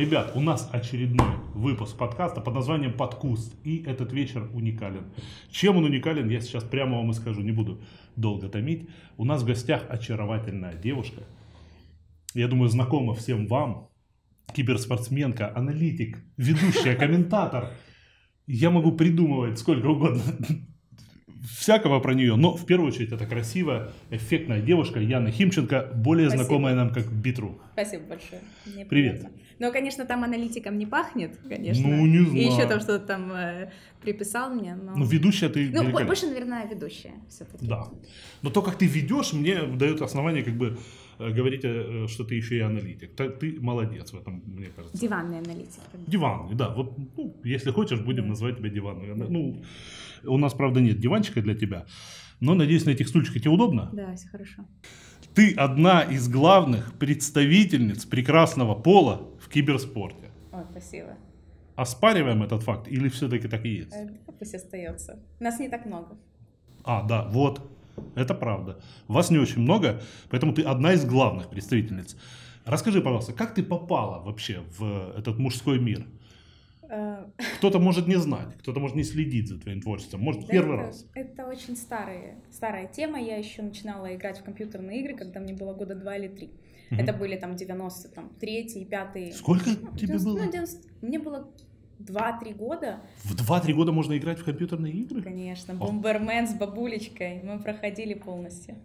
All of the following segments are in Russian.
Ребят, у нас очередной выпуск подкаста под названием «ПОДКУСТ». И этот вечер уникален. Чем он уникален, я сейчас прямо вам и скажу, не буду долго томить. У нас в гостях очаровательная девушка. Я думаю, знакома всем вам. Киберспортсменка, аналитик, ведущая, комментатор. Я могу придумывать сколько угодно всякого про нее, но в первую очередь это красивая, эффектная девушка Яна Химченко, более Спасибо. Знакомая нам как B2RU. Спасибо большое. Мне Привет. Приятно. Ну, конечно, там аналитиком не пахнет, конечно. Ну, не знаю. И еще там что-то там приписал мне. Но... Ну, ведущая ты... Ну, больше, наверное, ведущая все-таки. Да. Но то, как ты ведешь, мне дает основание как бы говорить, что ты еще и аналитик. Ты молодец в этом, мне кажется. Диванный аналитик. Диванный, да. Вот, ну, если хочешь, будем называть тебя диванный. Ну, у нас, правда, нет диванчика для тебя, но, надеюсь, на этих стульчиках тебе удобно? Да, все хорошо. Ты одна из главных представительниц прекрасного пола в киберспорте. О, спасибо. Оспариваем этот факт или все-таки так и есть? Да, пусть остается. Нас не так много. А, да, вот. Это правда. Вас не очень много, поэтому ты одна из главных представительниц. Расскажи, пожалуйста, как ты попала вообще в этот мужской мир? Кто-то может не знать, кто-то может не следить за твоим творчеством, может первый раз. Это очень старая тема. Я еще начинала играть в компьютерные игры, когда мне было года 2 или 3. Это были там 93-й, 5-й. Сколько тебе было? Мне было... 2-3 года. В 2-3 года можно играть в компьютерные игры? Конечно. Бомбермен с бабулечкой. Мы проходили полностью.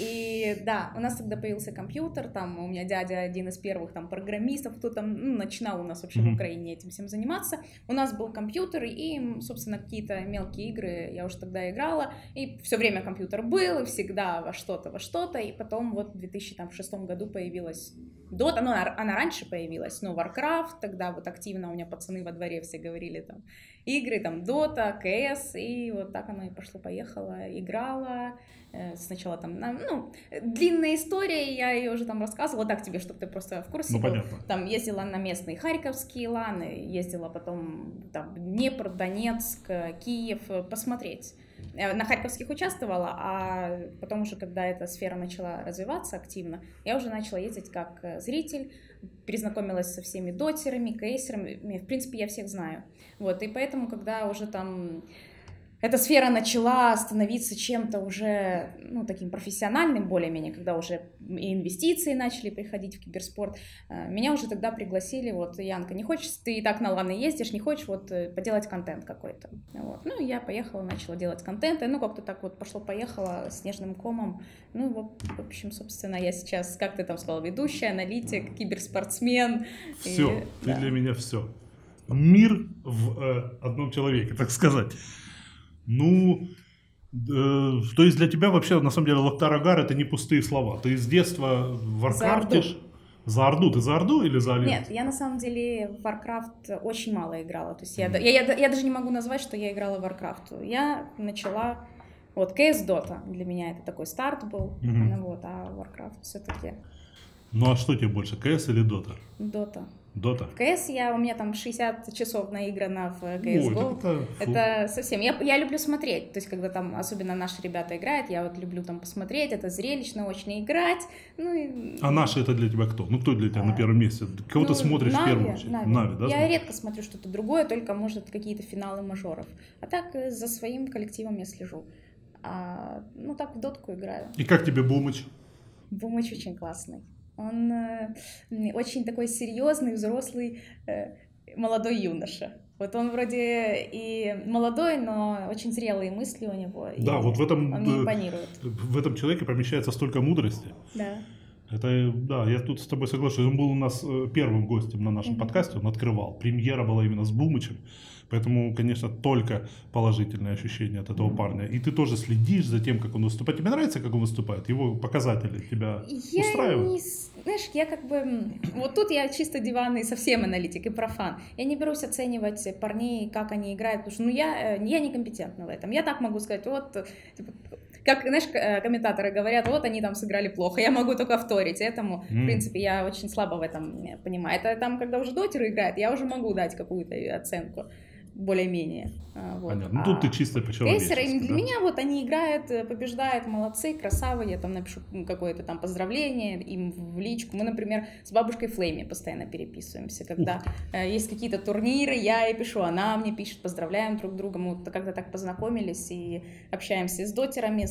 И да, у нас тогда появился компьютер. Там у меня дядя один из первых там программистов, кто там начинал у нас вообще в Украине этим всем заниматься. У нас был компьютер, и, собственно, какие-то мелкие игры я уже тогда играла. И все время компьютер был, и всегда во что-то. И потом вот в 2006 году появилась Дота, ну, она раньше появилась, но Warcraft, тогда вот активно у меня пацаны во дворе все говорили там игры, там Дота, КС, и вот так оно и пошло-поехало, играла, сначала там, ну, длинная история, я ее уже там рассказывала, так тебе, чтобы ты просто в курсе был, понятно. Там ездила на местные харьковские ланы, ездила потом там Днепр, Донецк, Киев посмотреть. На харьковских участвовала, а потом уже, когда эта сфера начала развиваться активно, я уже начала ездить как зритель, перезнакомилась со всеми дотерами, кейсерами, в принципе, я всех знаю. Вот, и поэтому, когда уже там эта сфера начала становиться чем-то уже, ну, таким профессиональным более-менее, когда уже и инвестиции начали приходить в киберспорт, меня уже тогда пригласили, вот, Янка, не хочешь, ты и так на ланы ездишь, не хочешь, вот, поделать контент какой-то, вот. Ну, я поехала, начала делать контент, и, ну, как-то так вот пошло-поехало снежным комом, ну, в общем, собственно, я сейчас, как ты там сказала, ведущая, аналитик, киберспортсмен. Все, и, ты да. для меня все. Мир в одном человеке, так сказать. Ну, то есть для тебя вообще, на самом деле, Лактарагар — это не пустые слова. Ты с детства варкрафтишь? За Орду. Ты за Орду или за Альянс? Нет, я на самом деле в Warcraft очень мало играла. То есть я даже не могу назвать, что я играла в Warcraft. Я начала... Вот, CS, Dota для меня это такой старт был. Ну, вот, а Warcraft все-таки... Ну, а что тебе больше, CS или Dota? Dota. В CS у меня там 60 часов наиграно в CS:GO. Это совсем... Я люблю смотреть, то есть когда там особенно наши ребята играют, я вот люблю там посмотреть, это зрелищно, очень играть. Ну, и... А наши это для тебя кто? Ну кто для тебя на первом месте? Кого ты смотришь в первую очередь? Na'Vi, да? Я редко смотрю что-то другое, только может какие-то финалы мажоров. А так за своим коллективом я слежу. А, ну так в дотку играю. И как тебе Бумыч? Бумыч очень классный. Он очень такой серьезный, взрослый, молодой юноша. Вот он вроде и молодой, но очень зрелые мысли у него. Да, вот в этом человеке помещается столько мудрости. Да. Это, да, я тут с тобой соглашусь. Он был у нас первым гостем на нашем подкасте, он открывал. Премьера была именно с Бумычем. Поэтому, конечно, только положительные ощущения от этого парня. И ты тоже следишь за тем, как он выступает. Тебе нравится, как он выступает? Его показатели тебя устраивают? Знаешь, я как бы... Вот тут я чисто диванный, совсем аналитик и профан. Я не берусь оценивать парней, как они играют, потому что я некомпетентна в этом. Я так могу сказать, вот... Типа, как, знаешь, комментаторы говорят, вот они там сыграли плохо, я могу только вторить этому. В принципе, я очень слабо в этом понимаю. Это там, когда уже дотеры играют, я уже могу дать какую-то оценку. более-менее. Вот. Ну, тут ты чисто по-человечески. Кейсеры, да? Для меня вот они играют, побеждают, молодцы, красавы, я там напишу какое-то там поздравление им в личку. Мы, например, с бабушкой Флейми постоянно переписываемся, когда есть какие-то турниры, я ей пишу, она мне пишет, поздравляем друг друга, мы вот когда так познакомились и общаемся с дотерами,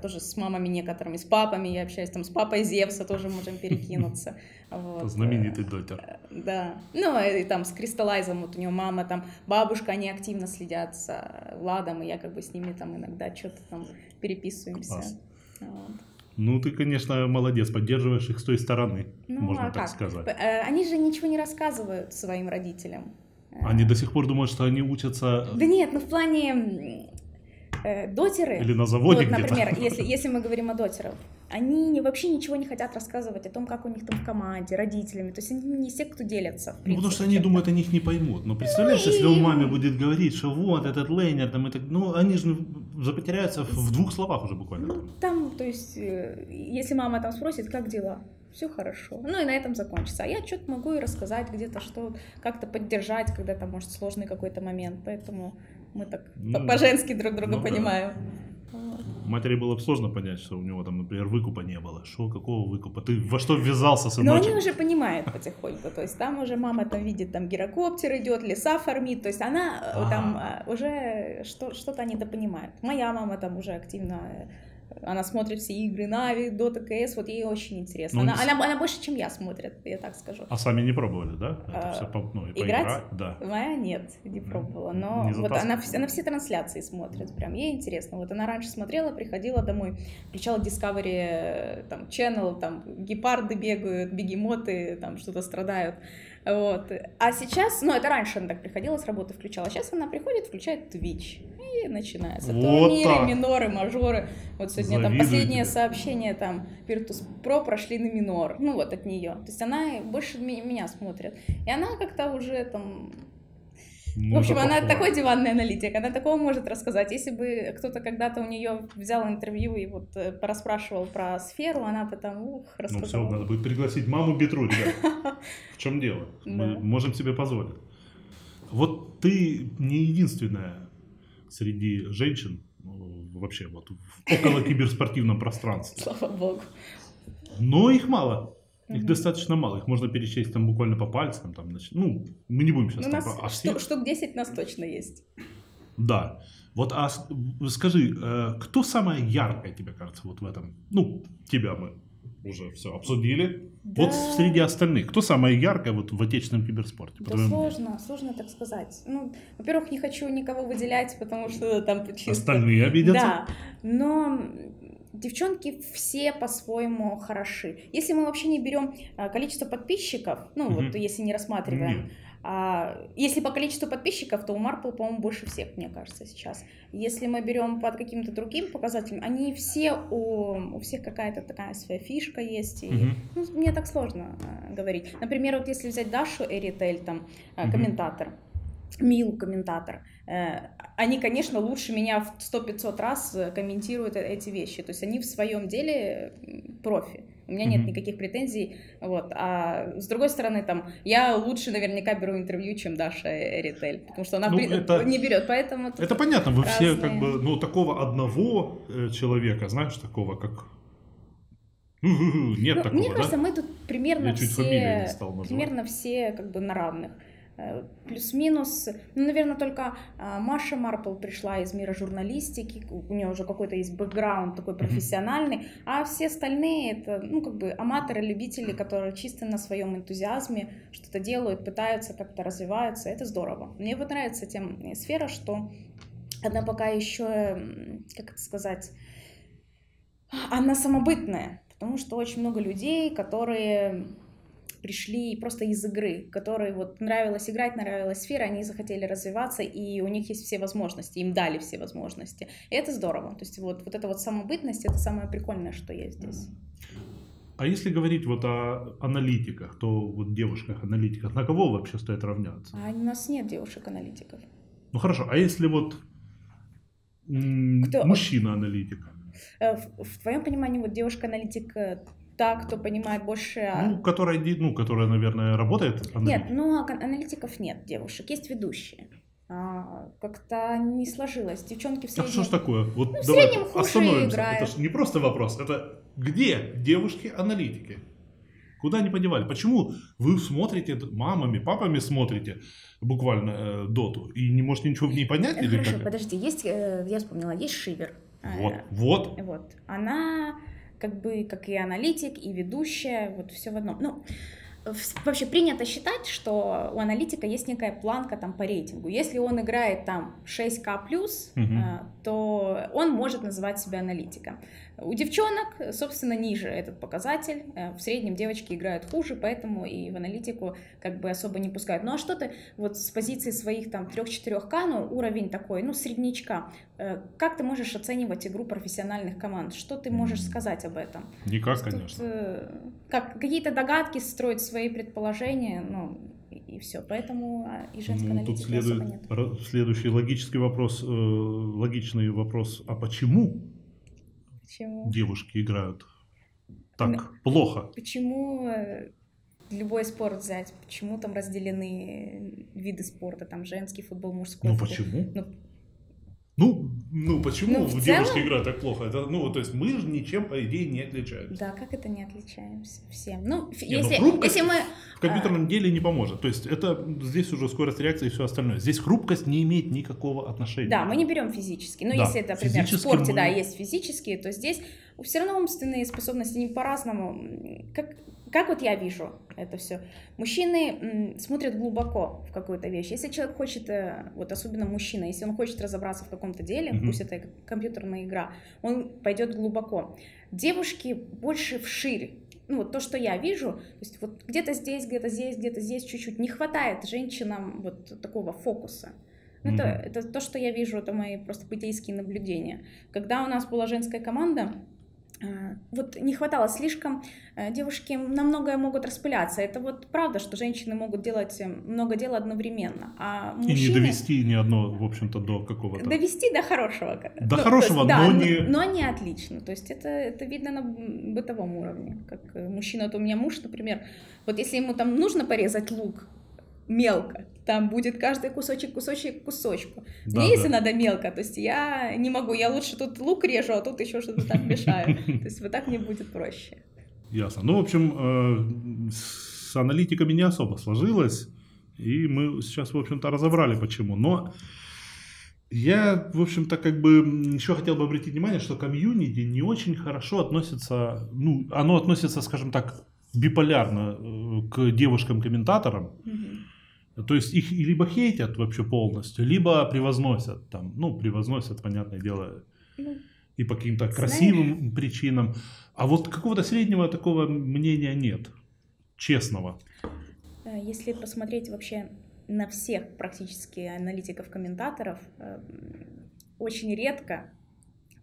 тоже с мамами некоторыми, с папами, я общаюсь там с папой Зевса, тоже можем перекинуться. Вот. Знаменитый дотер. Да. Ну, и там с Кристаллайзом, вот у него мама, там бабушка, они активно следят за Владом, и я как бы с ними там иногда что-то там переписываемся. Вот. Ну, ты, конечно, молодец, поддерживаешь их с той стороны, ну, можно так сказать. Они же ничего не рассказывают своим родителям. Они до сих пор думают, что они учатся... Да нет, ну в плане... дотеры, или на заводе вот, например, если мы говорим о дотерах, они вообще ничего не хотят рассказывать о том, как у них там в команде, родителями. То есть они не все, кто делятся. Ну, потому что они думают, они их не поймут. Но представляешь, если у мамы будет говорить, что вот этот лейнер, там, и так, ну они же запотеряются в двух словах уже буквально. Ну, там, то есть, если мама там спросит, как дела? Все хорошо. Ну и на этом закончится. А я что-то могу и рассказать где-то, что как-то поддержать, когда там, может, сложный какой-то момент. Поэтому мы так по-женски друг друга понимаем. Матери было бы сложно понять, что у него там, например, выкупа не было. Что, какого выкупа? Ты во что ввязался, сыночек? Но они уже понимают потихоньку. То есть там уже мама там видит, там гирокоптер идет, леса фармит. То есть она там уже что-то они допонимают. Моя мама там уже активно... Она смотрит все игры Na'Vi, Дота, CS, вот ей очень интересно. Она больше, чем я смотрит, я так скажу. А сами не пробовали, да? Это все поиграть? Да. Моя нет, не пробовала. Но не вот она все трансляции смотрит, прям ей интересно. Вот она раньше смотрела, приходила домой, включала Discovery там, Channel, там гепарды бегают, бегемоты, там что-то страдают. Вот. А сейчас, ну это раньше она так приходила с работы, включала, сейчас она приходит, включает Twitch и начинается вот турниры, миноры, мажоры. Вот сегодня там последнее сообщение там Virtus.pro прошли на минор, ну вот от нее. То есть она больше меня смотрит, и она как-то уже там... Ну, в общем, она такой диванный аналитик, она такого может рассказать. Если бы кто-то когда-то у нее взял интервью и вот порасспрашивал про сферу, она бы там рассказала. Ну все, надо будет пригласить маму Бетру, да. В чем дело? Мы можем себе позволить. Вот ты не единственная среди женщин вообще вот в около киберспортивном пространстве. Слава богу. Но их мало. Их достаточно мало, их можно перечесть там буквально по пальцам, там, ну, мы не будем сейчас... У нас штук 10 нас точно есть. Да. Вот, а скажи, кто самая яркая, тебе кажется, вот в этом? Ну, тебя мы уже все обсудили. Да. Вот среди остальных, кто самая яркая вот в отечественном киберспорте? Да сложно так сказать. Ну, во-первых, не хочу никого выделять, потому что там чисто... Остальные обидятся? Да, но... Девчонки все по-своему хороши. Если мы вообще не берем количество подписчиков, ну вот если не рассматриваем, если по количеству подписчиков, то у Марпл, по-моему, больше всех, мне кажется, сейчас. Если мы берем под каким-то другим показателем, они все, у всех какая-то такая своя фишка есть. И, ну, мне так сложно говорить. Например, вот если взять Дашу Эритель, там, комментатор, Мил, комментатор, они, конечно, лучше меня в 100-500 раз комментируют эти вещи, то есть они в своем деле профи, у меня нет никаких претензий, вот, а с другой стороны, там, я лучше наверняка беру интервью, чем Даша Эритель, потому что она не берет, поэтому... Это понятно, вы все как бы, ну, такого одного человека, знаешь, такого, как... Нет такого, да? Мне кажется, мы тут примерно все как бы на равных. Плюс-минус, ну, наверное, только Маша Марпл пришла из мира журналистики, у нее уже какой-то есть бэкграунд такой профессиональный, а все остальные это, ну, как бы аматоры, любители, которые чисто на своем энтузиазме что-то делают, пытаются, как-то развиваются, это здорово. Мне вот нравится тем сфера, что она пока еще, как это сказать, она самобытная, потому что очень много людей, которые... пришли просто из игры, которые вот нравилось играть, нравилась сфера, они захотели развиваться, и у них есть все возможности, им дали все возможности. И это здорово. То есть вот эта вот самобытность, это самое прикольное, что есть здесь. А если говорить вот о аналитиках, то вот девушках-аналитиках, на кого вообще стоит равняться? А у нас нет девушек-аналитиков. Ну хорошо, а если вот мужчина-аналитик? В твоем понимании вот девушка-аналитик... Та, кто понимает больше... Ну, которая, наверное, работает. Нет, ну, аналитиков нет девушек, есть ведущие. как-то не сложилось. Девчонки в среднем... Так что ж такое? Вот ну, в среднем хуже играют. Это ж не просто вопрос. Это где девушки-аналитики? Куда они подевали? Почему вы смотрите, мамами, папами смотрите буквально доту и не можете ничего в ней понять? Или хорошо, как? Подожди, есть, я вспомнила, есть Шивер. Вот, вот. Она как бы, как и аналитик, и ведущая, вот все в одном. Ну, вообще принято считать, что у аналитика есть некая планка там по рейтингу. Если он играет там 6К+, то он может называть себя аналитиком. У девчонок, собственно, ниже этот показатель. В среднем девочки играют хуже, поэтому и в аналитику как бы особо не пускают. Ну а что ты вот с позиции своих там 3-4К, ну уровень такой, ну среднячка, как ты можешь оценивать игру профессиональных команд? Что ты можешь сказать об этом? Никак, тут, конечно. Как, какие-то догадки строить, свои предположения, ну и все. Поэтому и женской аналитики особо нет. Следующий логический вопрос, логичный вопрос, а почему? Почему девушки играют так плохо? Почему любой спорт взять? Почему там разделены виды спорта? Там женский футбол, мужской футбол. Почему? Ну почему девушки играют так плохо? Это, ну, то есть мы же ничем, по идее, не отличаемся. Да, как это не отличаемся? Всем. Ну, если мы... В компьютерном деле не поможет. То есть это здесь уже скорость реакции и все остальное. Здесь хрупкость не имеет никакого отношения. Да, мы не берем физически. Ну, да, если это, например, в спорте, да, есть физические, то здесь все равно умственные способности не по-разному. Как вот я вижу это все? Мужчины смотрят глубоко в какую-то вещь. Если человек хочет, вот особенно мужчина, если он хочет разобраться в каком-то деле, пусть это компьютерная игра, он пойдет глубоко. Девушки больше вширь. Ну вот то, что я вижу, то есть вот где-то здесь, где-то здесь, где-то здесь чуть-чуть. Не хватает женщинам вот такого фокуса. Это то, что я вижу, это мои просто пытейские наблюдения. Когда у нас была женская команда, вот не хватало слишком, девушки на многое могут распыляться. Это вот правда, что женщины могут делать много дел одновременно, а мужчины... И не довести ни одно, в общем-то, до какого-то... Довести до хорошего. До хорошего, есть, но да, не... Но не отлично. То есть это видно на бытовом уровне. Как мужчина, вот у меня муж, например, вот если ему там нужно порезать лук мелко, там будет каждый кусочек кусочку. Да, мне если надо мелко, то есть я не могу, я лучше тут лук режу, а тут еще что-то там мешаю. То есть вот так мне будет проще. Ясно. Ну, в общем, с аналитиками не особо сложилось, и мы сейчас, в общем-то, разобрали почему. Но я, в общем-то, как бы еще хотел бы обратить внимание, что комьюнити не очень хорошо относится, ну, оно относится, скажем так, биполярно к девушкам-комментаторам. То есть их либо хейтят вообще полностью, либо превозносят там, ну превозносят, понятное дело, и по каким-то красивым причинам. А вот какого-то среднего такого мнения нет, честного. Если посмотреть вообще на всех практически аналитиков-комментаторов, очень редко,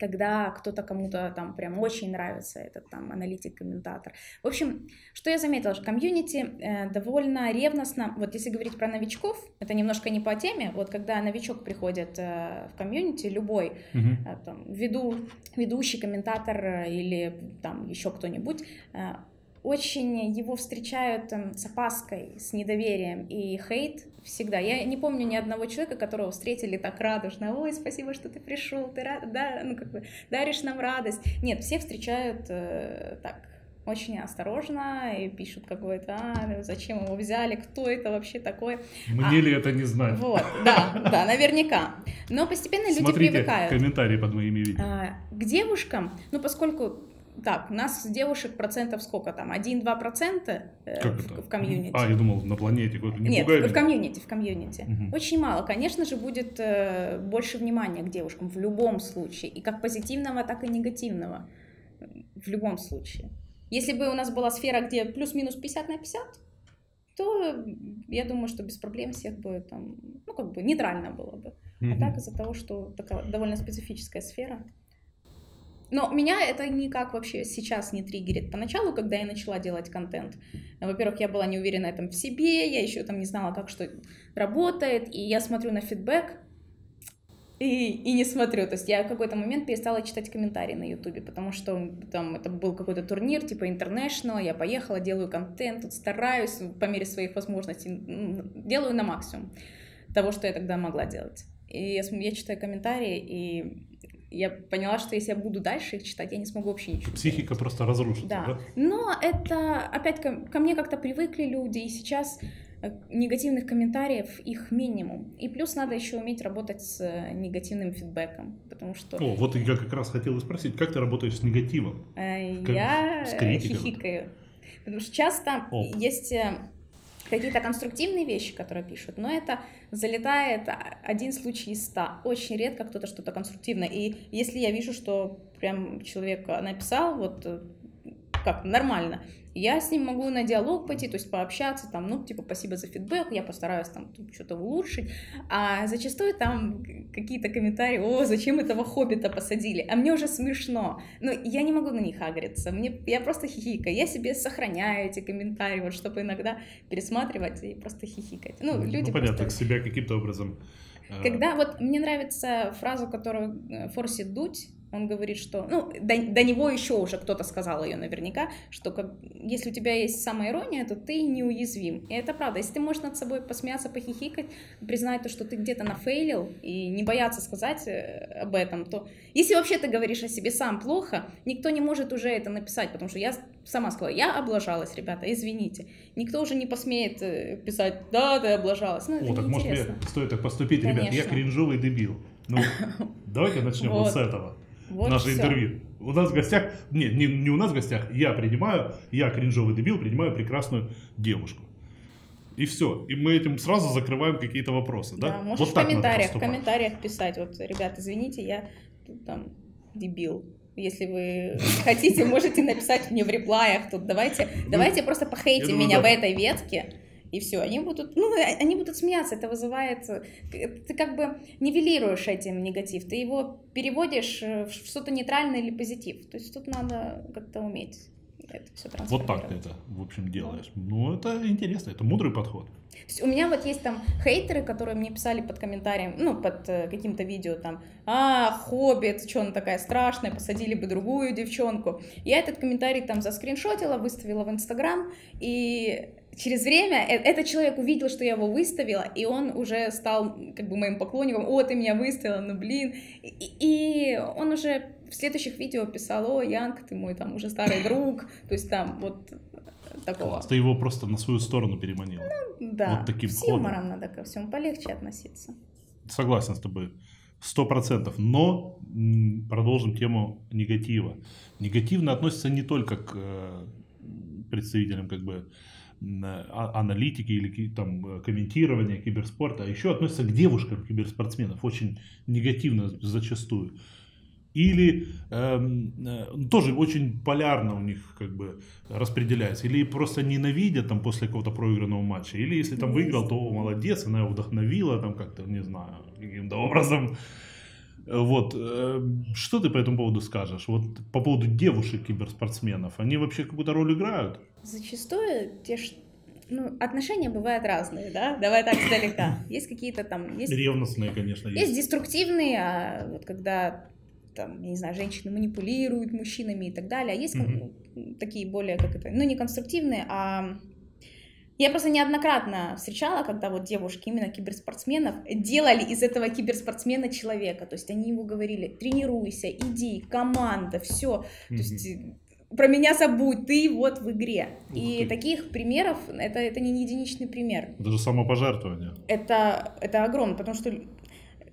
когда кто-то кому-то там прям очень нравится этот там аналитик-комментатор. В общем, что я заметила, что комьюнити довольно ревностно, вот если говорить про новичков, это немножко не по теме, вот когда новичок приходит в комьюнити, любой там, ведущий, комментатор или там еще кто-нибудь, очень его встречают с опаской, с недоверием и хейт всегда. Я не помню ни одного человека, которого встретили так радужно. Ой, спасибо, что ты пришел, ты да, ну, как бы, даришь нам радость. Нет, все встречают так очень осторожно и пишут какой-то, зачем его взяли, кто это вообще такой. Мне ли это не знать? Вот, да, наверняка. Но постепенно люди привыкают. Смотрите комментарии под моими видео. К девушкам, ну поскольку... Так, у нас девушек процентов сколько там? 1-2% в комьюнити. А, я думал, на планете. Нет, в комьюнити. Очень мало. Конечно же, будет больше внимания к девушкам в любом случае. И как позитивного, так и негативного. В любом случае. Если бы у нас была сфера, где плюс-минус 50/50, то я думаю, что без проблем всех бы там, ну, как бы нейтрально было бы. А так из-за того, что такая довольно специфическая сфера. Но меня это никак вообще сейчас не триггерит. Поначалу, когда я начала делать контент, во-первых, я была не уверена в себе, я еще там не знала, как что работает, и я смотрю на фидбэк и не смотрю. То есть я в какой-то момент перестала читать комментарии на ютубе, потому что там это был какой-то турнир типа International, я поехала, делаю контент, тут стараюсь по мере своих возможностей, делаю на максимум. того, что я тогда могла делать. И я читаю комментарии, и я поняла, что если я буду дальше их читать, я не смогу вообще ничего. Психика просто разрушится, да? Но это, опять, ко мне как-то привыкли люди, и сейчас негативных комментариев их минимум. И плюс надо еще уметь работать с негативным фидбэком, потому что... О, вот я как раз хотела спросить, как ты работаешь с негативом? Я хихикаю. Потому что часто есть... какие-то конструктивные вещи, которые пишут, но это залетает один случай из 100. Очень редко кто-то что-то конструктивное. И если я вижу, что прям человек написал, вот как нормально, я с ним могу на диалог пойти, то есть пообщаться, там, ну, типа, спасибо за фидбэк, я постараюсь там что-то улучшить. А зачастую там какие-то комментарии: о, зачем этого хоббита посадили? А мне уже смешно. Ну, я не могу на них агриться, я просто хихикаю. Я себе сохраняю эти комментарии, вот, чтобы иногда пересматривать и просто хихикать. Ну, люди понятно, просто... себя каким-то образом... Когда вот мне нравится фразу, которую форсит Дудь, он говорит, что, ну, до него еще уже кто-то сказал ее наверняка, что как, если у тебя есть самоирония, то ты неуязвим. И это правда. Если ты можешь над собой посмеяться, похихикать, признать то, что ты где-то нафейлил, и не бояться сказать об этом, то если вообще ты говоришь о себе сам плохо, никто не может уже это написать, потому что я сама сказала, я облажалась, ребята, извините. Никто уже не посмеет писать, да, ты облажалась. Ну, это так неинтересно. Может, стоит так поступить, конечно. Ребят, я кринжовый дебил. Ну, давайте начнем вот с этого. Вот наше интервью. У нас в гостях, не у нас в гостях, я кринжовый дебил, принимаю прекрасную девушку. И все. И мы этим сразу закрываем какие-то вопросы, да? Да, можешь вот в комментариях писать, вот, ребят, извините, я там дебил. Если вы хотите, можете написать мне в реплаях, тут давайте просто похейтите меня в этой ветке. И все, они будут смеяться, это вызывает, ты как бы нивелируешь этим негатив, ты его переводишь в что-то нейтральное или позитив, то есть тут надо как-то уметь это все трансформировать. Вот так ты это, в общем, делаешь. Ну, это интересно, это мудрый подход. У меня вот есть там хейтеры, которые мне писали под комментарием, ну, под каким-то видео там, хоббит, что она такая страшная, посадили бы другую девчонку. Я этот комментарий там заскриншотила, выставила в Инстаграм, и... Через время этот человек увидел, что я его выставила, и он уже стал как бы моим поклонником. О, ты меня выставила, ну блин. И он уже в следующих видео писал: о, Янг, ты мой там уже старый друг. То есть там вот такого. Класс, ты его просто на свою сторону переманила. Ну да, вот таким с юмором надо ко всему полегче относиться. Согласен с тобой, 100%. Но продолжим тему негатива. Негативно относится не только к представителям как бы... аналитики или там комментирования киберспорта, а еще относятся к девушкам киберспортсменов очень негативно зачастую. Или тоже очень полярно у них как бы распределяется. Или просто ненавидят там после какого-то проигранного матча. Или если там выиграл, то о, молодец, она его вдохновила там как-то, не знаю, каким-то образом. Вот, что ты по этому поводу скажешь? Вот по поводу девушек-киберспортсменов, они вообще какую-то роль играют? Зачастую те же, ну, отношения бывают разные, да? Давай так издалека. Есть какие-то там... Есть... Ревностные, конечно, есть. Есть деструктивные, а вот когда, там, я не знаю, женщины манипулируют мужчинами и так далее. А есть такие более, как это, ну, не конструктивные, а... Я просто неоднократно встречала, когда вот девушки, именно киберспортсменов, делали из этого киберспортсмена человека. То есть они ему говорили: тренируйся, иди, команда, все. То есть про меня забудь, ты вот в игре. И таких примеров, это не единичный пример. Это же самопожертвование. Это огромное, потому что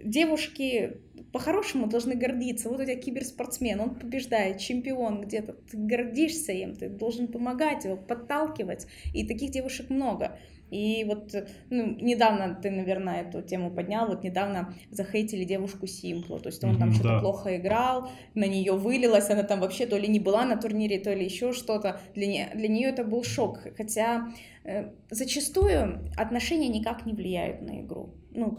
девушки... По-хорошему должны гордиться. Вот у тебя киберспортсмен, он побеждает, чемпион где-то. Ты гордишься им, ты должен помогать его, подталкивать. И таких девушек много. И вот, ну, недавно ты, наверное, эту тему поднял. Вот недавно захейтили девушку Симплу. То есть он там что-то плохо играл, на нее вылилась, она там вообще то ли не была на турнире, то ли еще что-то. Для нее это был шок. Хотя зачастую отношения никак не влияют на игру. Ну,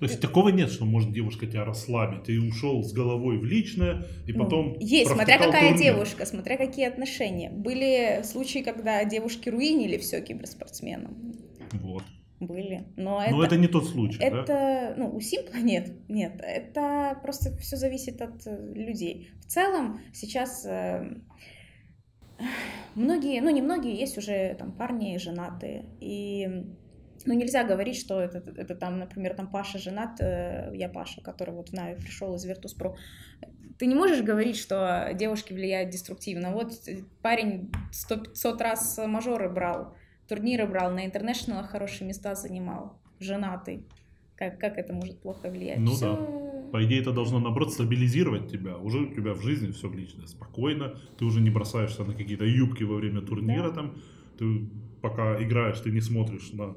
то есть такого нет, что может девушка тебя расслабить, и ушел с головой в личное, и потом... Есть, смотря какая девушка, смотря какие отношения. Были случаи, когда девушки руинили все киберспортсменам. Вот. Были. Но это не тот случай, это, да? Ну, у Симпла нет. Это просто все зависит от людей. В целом сейчас... Многие, ну не многие, есть уже там парни женатые, и Ну, нельзя говорить, что это там, например, там Паша женат, я Паша, который вот в Na'Vi пришел из Virtus.pro. Ты не можешь говорить, что девушки влияют деструктивно. Вот парень 100-500 раз мажоры брал, турниры брал, на International хорошие места занимал, женатый. Как это может плохо влиять? Ну все... да, по идее это должно, наоборот, стабилизировать тебя. Уже у тебя в жизни все лично спокойно, ты уже не бросаешься на какие-то юбки во время турнира, да. Там, ты пока играешь, ты не смотришь на...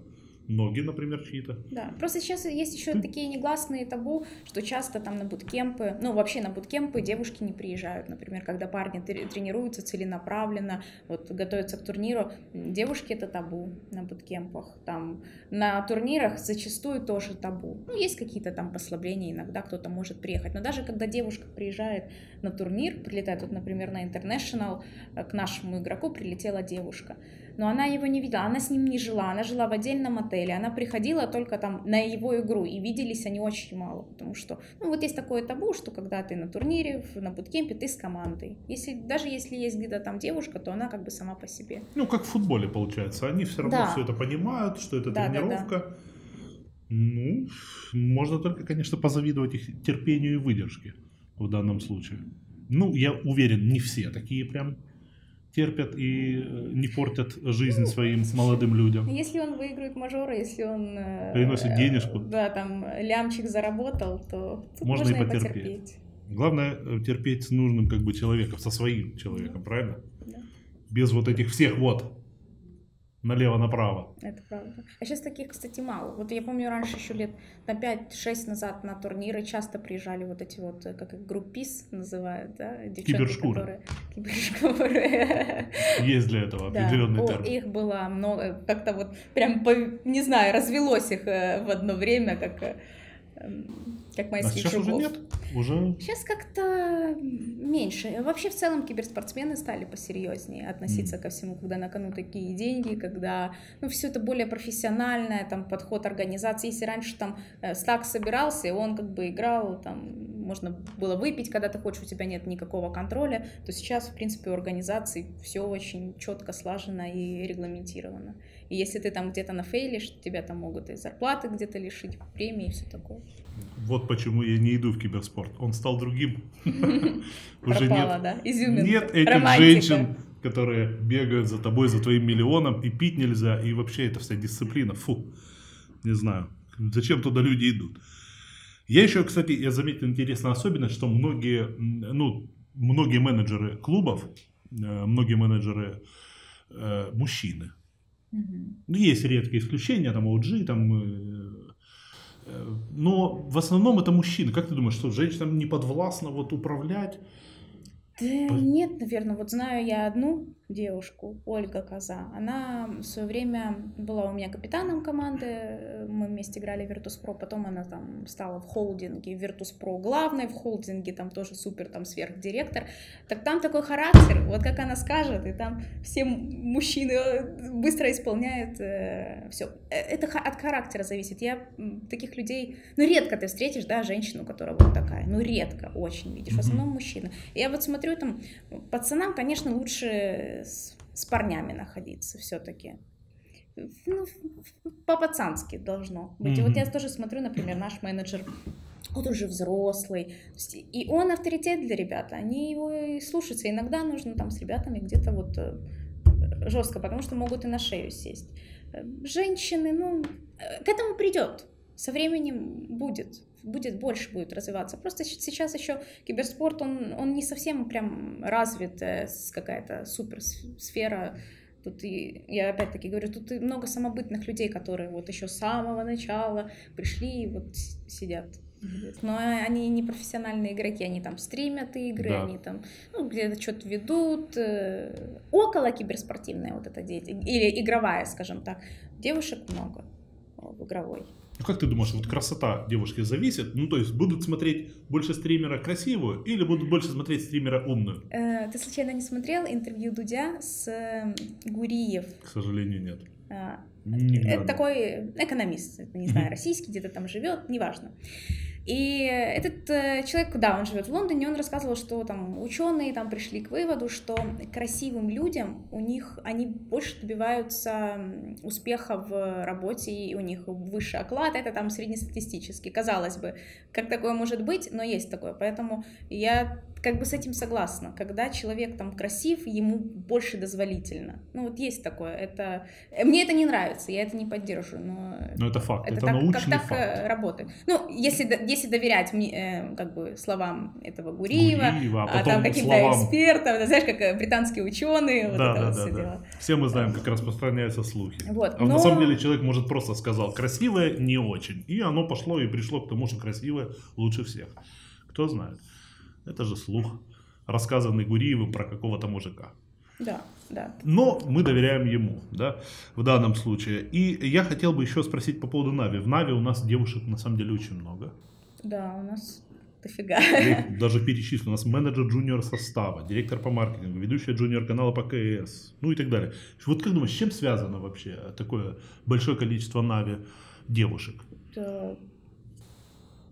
ноги, например, чьи-то. Да, просто сейчас есть еще такие негласные табу, что часто там на буткемпы, ну вообще на буткемпы девушки не приезжают, например, когда парни тренируются целенаправленно, вот готовятся к турниру, девушки это табу на буткемпах, там на турнирах зачастую тоже табу. Ну есть какие-то там послабления, иногда кто-то может приехать, но даже когда девушка приезжает на турнир, прилетает вот, например, на International, к нашему игроку прилетела девушка. Но она его не видела, она с ним не жила, она жила в отдельном отеле, она приходила только там на его игру, и виделись они очень мало, потому что, ну, вот есть такое табу, что когда ты на турнире, на буткемпе, ты с командой. Если, даже если есть где-то там девушка, то она как бы сама по себе. Ну, как в футболе получается, они все равно все это понимают, что это тренировка. Да. Ну, можно только, конечно, позавидовать их терпению и выдержке в данном случае. Ну, я уверен, не все такие прям... терпят и не портят жизнь своим молодым людям. Если он выиграет мажора, если он... приносит денежку. Да, там лямчик заработал, то можно и потерпеть. Главное терпеть с нужным как бы человеком, со своим человеком, правильно? Да. Без вот этих всех вот налево-направо. Это правда. А сейчас таких, кстати, мало. Вот я помню, раньше еще лет на 5-6 назад на турниры часто приезжали вот эти вот, как их группис называют, да? Кибершкуры. Кибершкуры. Есть для этого определенный термин. Их было много, как-то вот прям, не знаю, развелось их в одно время, как майских жуков. Сейчас уже нет? Уже... сейчас как-то меньше. Вообще в целом киберспортсмены стали посерьезнее относиться ко всему, когда на кону такие деньги, когда, ну, все это более профессиональное, там, подход организации. Если раньше там стак собирался, и он как бы играл, там, можно было выпить, когда ты хочешь, у тебя нет никакого контроля, то сейчас, в принципе, у организации все очень четко слажено и регламентировано. И если ты там где-то нафейлишь, тебя там могут и зарплаты где-то лишить, премии и все такое. Вот почему я не иду в киберспорт. Он стал другим. Уже нет этих женщин, которые бегают за тобой, за твоим миллионом, и пить нельзя, и вообще это вся дисциплина. Фу, не знаю, зачем туда люди идут. Я еще, кстати, я заметил интересную особенность, что многие менеджеры клубов, многие менеджеры мужчины. Есть редкие исключения, там OG, там... но в основном это мужчины. Как ты думаешь, что женщинам не подвластно вот управлять? Да нет, наверное. Вот знаю я одну девушку, Ольга Коза. Она в свое время была у меня капитаном команды. Мы вместе играли в Virtus.pro. Потом она там стала в холдинге Virtus.pro главной. В холдинге там тоже супер там сверхдиректор. Так там такой характер. Вот как она скажет. И там все мужчины быстро исполняют все. Это от характера зависит. Я таких людей... Ну, редко ты встретишь, да, женщину, которая вот такая. Ну, редко очень видишь. В основном мужчины. Я вот смотрю, там пацанам, конечно, лучше с парнями находиться все-таки. Ну, по-пацански должно быть. И вот я тоже смотрю, например, наш менеджер, он уже взрослый, и он авторитет для ребят, они его и слушаются. Иногда нужно там с ребятами где-то вот жестко, потому что могут и на шею сесть. Женщины, ну, к этому придет. Со временем больше будет развиваться. Просто сейчас еще киберспорт, он не совсем прям развит, какая-то супер сфера. Тут я опять-таки говорю, тут и много самобытных людей, которые вот еще с самого начала пришли и вот сидят. Но они не профессиональные игроки, они там стримят игры, да. Они там, ну, где-то что-то ведут. Около киберспортивная вот эта деятельность, или игровая, скажем так. Девушек много в игровой. Ну, как ты думаешь, вот красота девушки зависит? Ну, то есть, будут смотреть больше стримера красивую или будут больше смотреть стримера умную? Ты случайно не смотрел интервью Дудя с Гуриев? К сожалению, нет. Это такой экономист, не знаю, российский, где-то там живет, неважно. И этот человек, да, он живет в Лондоне, он рассказывал, что там ученые там пришли к выводу, что красивым людям у них, они больше добиваются успеха в работе, и у них выше оклад, это там среднестатистически, казалось бы, как такое может быть, но есть такое, поэтому я как бы с этим согласна, когда человек там красив, ему больше дозволительно. Ну вот есть такое, это... Мне это не нравится, я это не поддерживаю, но это факт, это так, научный как, факт. Так работает. Ну, если доверять мне, как бы словам этого Гуриева а там каким-то словам... экспертам, знаешь, как британские ученые, вот да, это да, вот да, все да. дело. Все мы знаем, как распространяются слухи. Вот, а но... на самом деле человек, может, просто сказал «красивое не очень», и оно пошло и пришло к тому, что красивое лучше всех. Кто знает. Это же слух, рассказанный Гуриевым про какого-то мужика. Да, да. Но мы доверяем ему, да, в данном случае. И я хотел бы еще спросить по поводу Na'Vi. В Na'Vi у нас девушек на самом деле очень много. Да, у нас дофига. Даже перечислю. У нас менеджер джуниор состава, директор по маркетингу, ведущая джуниор канала по КС, ну и так далее. Вот как думаешь, с чем связано вообще такое большое количество Na'Vi девушек? Да.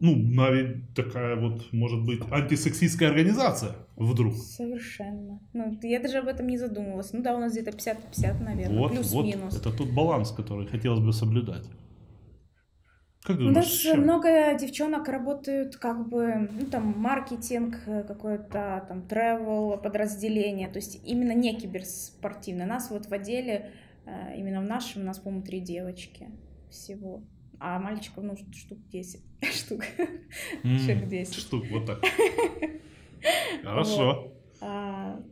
Ну, Na'Vi такая вот, может быть, антисексистская организация вдруг. Совершенно. Ну, я даже об этом не задумывалась. Ну да, у нас где-то 50-50, наверное, вот, плюс-минус. Вот. Это тот баланс, который хотелось бы соблюдать. Как ты думаешь, с чем? У нас много девчонок работают как бы, ну там, маркетинг, какой-то там travel, подразделение. То есть именно не киберспортивное. У нас вот в отделе, именно в нашем, у нас, по-моему, 3 девочки всего. А мальчиков, ну, штук 10. Человек 10. Штук, вот так. Хорошо.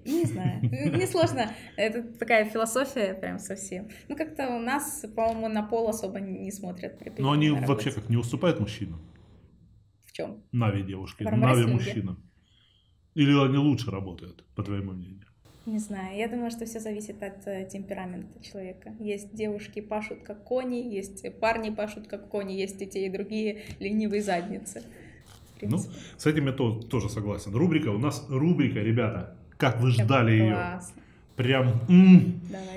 Не знаю, не сложно. Это такая философия прям совсем. Ну, как-то у нас, по-моему, на пол особо не смотрят. Но они вообще как не уступают мужчинам? В чем? Na'Vi девушки, Na'Vi мужчинам. Или они лучше работают, по твоему мнению? Не знаю, я думаю, что все зависит от темперамента человека. Есть девушки пашут как кони, есть парни пашут как кони, есть и те, и другие ленивые задницы. Ну, с этим я тоже согласен. Рубрика, у нас рубрика, ребята, как вы ждали ее. Прям,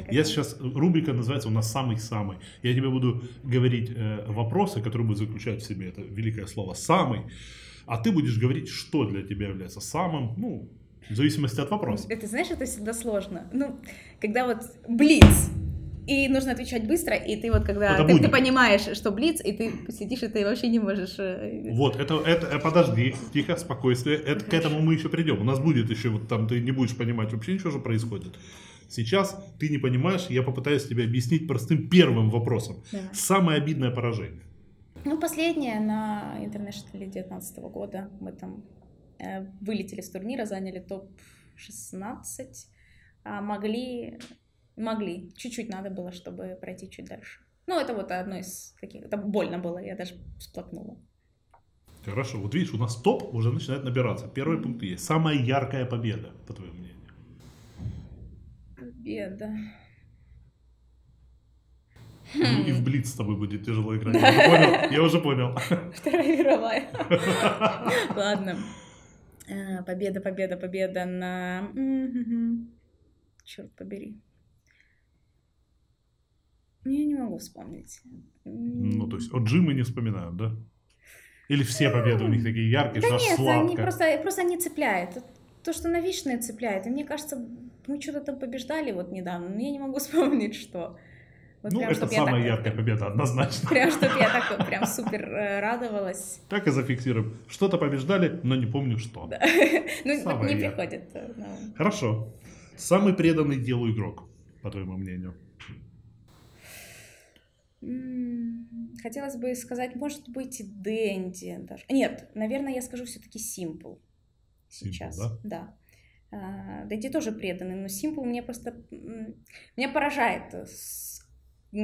я сейчас, рубрика называется у нас «Самый-самый». Я тебе буду говорить вопросы, которые будут заключать в себе это великое слово «самый», а ты будешь говорить, что для тебя является самым, ну... В зависимости от вопроса. Это, знаешь, это всегда сложно. Ну, когда вот блиц, и нужно отвечать быстро, и ты вот когда... Ты понимаешь, что блиц, и ты сидишь, и ты вообще не можешь... Вот, это подожди, тихо, спокойствие. Это, к этому мы еще придем. У нас будет еще, вот там ты не будешь понимать вообще ничего, что происходит. Сейчас ты не понимаешь, я попытаюсь тебе объяснить простым первым вопросом. Да. Самое обидное поражение. Ну, последнее на International 19 года. Мы там... вылетели с турнира, заняли топ-16, а могли, чуть-чуть надо было, чтобы пройти чуть дальше. Ну, это вот одно из таких, это больно было, я даже всплакнула. Хорошо, вот видишь, у нас топ уже начинает набираться. Первый пункт есть. Самая яркая победа, по твоему мнению? Победа... И в блиц с тобой будет тяжело играть. Да. Я уже понял. Вторая мировая. Ладно. Победа на... Черт побери. Я не могу вспомнить. Ну, то есть OG мы не вспоминаем, да? Или все победы у них такие яркие, да что нет, сладко? Они просто не цепляют. То, что на вечное цепляет. И мне кажется, мы что-то там побеждали вот недавно, но я не могу вспомнить, что... Вот ну, прям, это самая яркая победа, однозначно. Прям, чтобы я так прям супер радовалась. Так и зафиксируем. Что-то побеждали, но не помню что. Да. Ну, не приходит. Но... Хорошо. Самый преданный делу игрок, по твоему мнению? Хотелось бы сказать, может быть, Дэнди даже. Нет, наверное, я скажу все-таки Симпл. Сейчас, да. Дэнди тоже преданный, но Симпл мне просто... Меня поражает...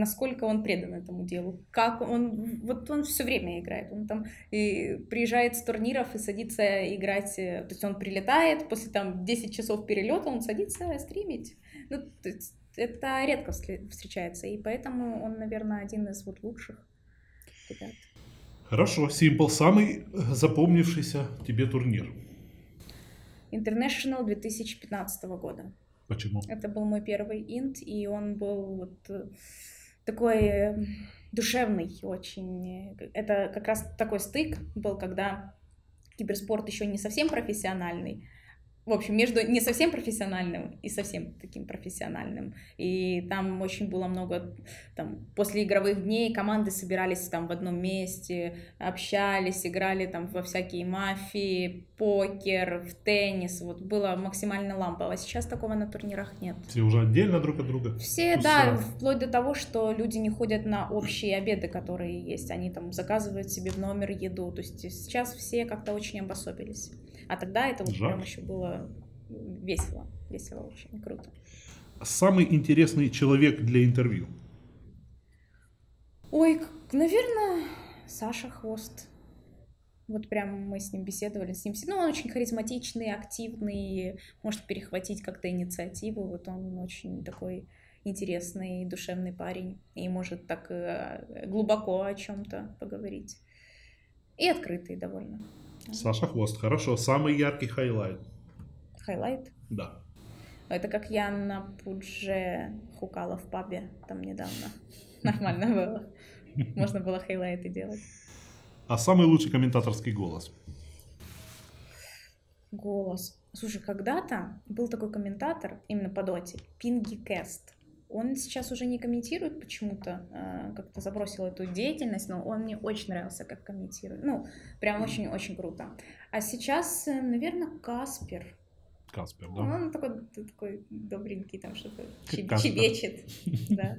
насколько он предан этому делу, как он, вот он все время играет, он там и приезжает с турниров и садится играть, то есть он прилетает, после там 10 часов перелета он садится стримить, ну, то есть это редко встречается, и поэтому он, наверное, один из вот лучших ребят. Хорошо, Simple, самый запомнившийся тебе турнир? International 2015 года. Почему? Это был мой первый инт, и он был вот... такой душевный очень. Это как раз такой стык был, когда киберспорт еще не совсем профессиональный. В общем, между не совсем профессиональным и совсем таким профессиональным. И там очень было много... Там, после игровых дней команды собирались там в одном месте, общались, играли там во всякие мафии, покер, в теннис. Вот было максимально лампово. А сейчас такого на турнирах нет. Все уже отдельно друг от друга? Все, да. Вплоть до того, что люди не ходят на общие обеды, которые есть. Они там заказывают себе в номер еду. То есть сейчас все как-то очень обособились. А тогда это вот прям еще было весело, весело очень, круто. Самый интересный человек для интервью? Ой, наверное, Саша Хвост. Вот прям мы с ним беседовали, с ним все. Ну, он очень харизматичный, активный, может перехватить как-то инициативу. Вот он очень такой интересный, душевный парень. И может так глубоко о чем-то поговорить. И открытый довольно. Саша Хвост, хорошо. Самый яркий хайлайт. Хайлайт? Да. Это как я на пудже хукала в пабе там недавно. Нормально было. Можно было хайлайты делать. А самый лучший комментаторский голос? Голос. Слушай, когда-то был такой комментатор, именно по доте, Пинги Кэст. Он сейчас уже не комментирует почему-то, как-то забросил эту деятельность, но он мне очень нравился, как комментирует. Ну, прям очень-очень круто. А сейчас, наверное, Каспер. Каспер, да. Он такой добренький, там что-то чебечет. Да.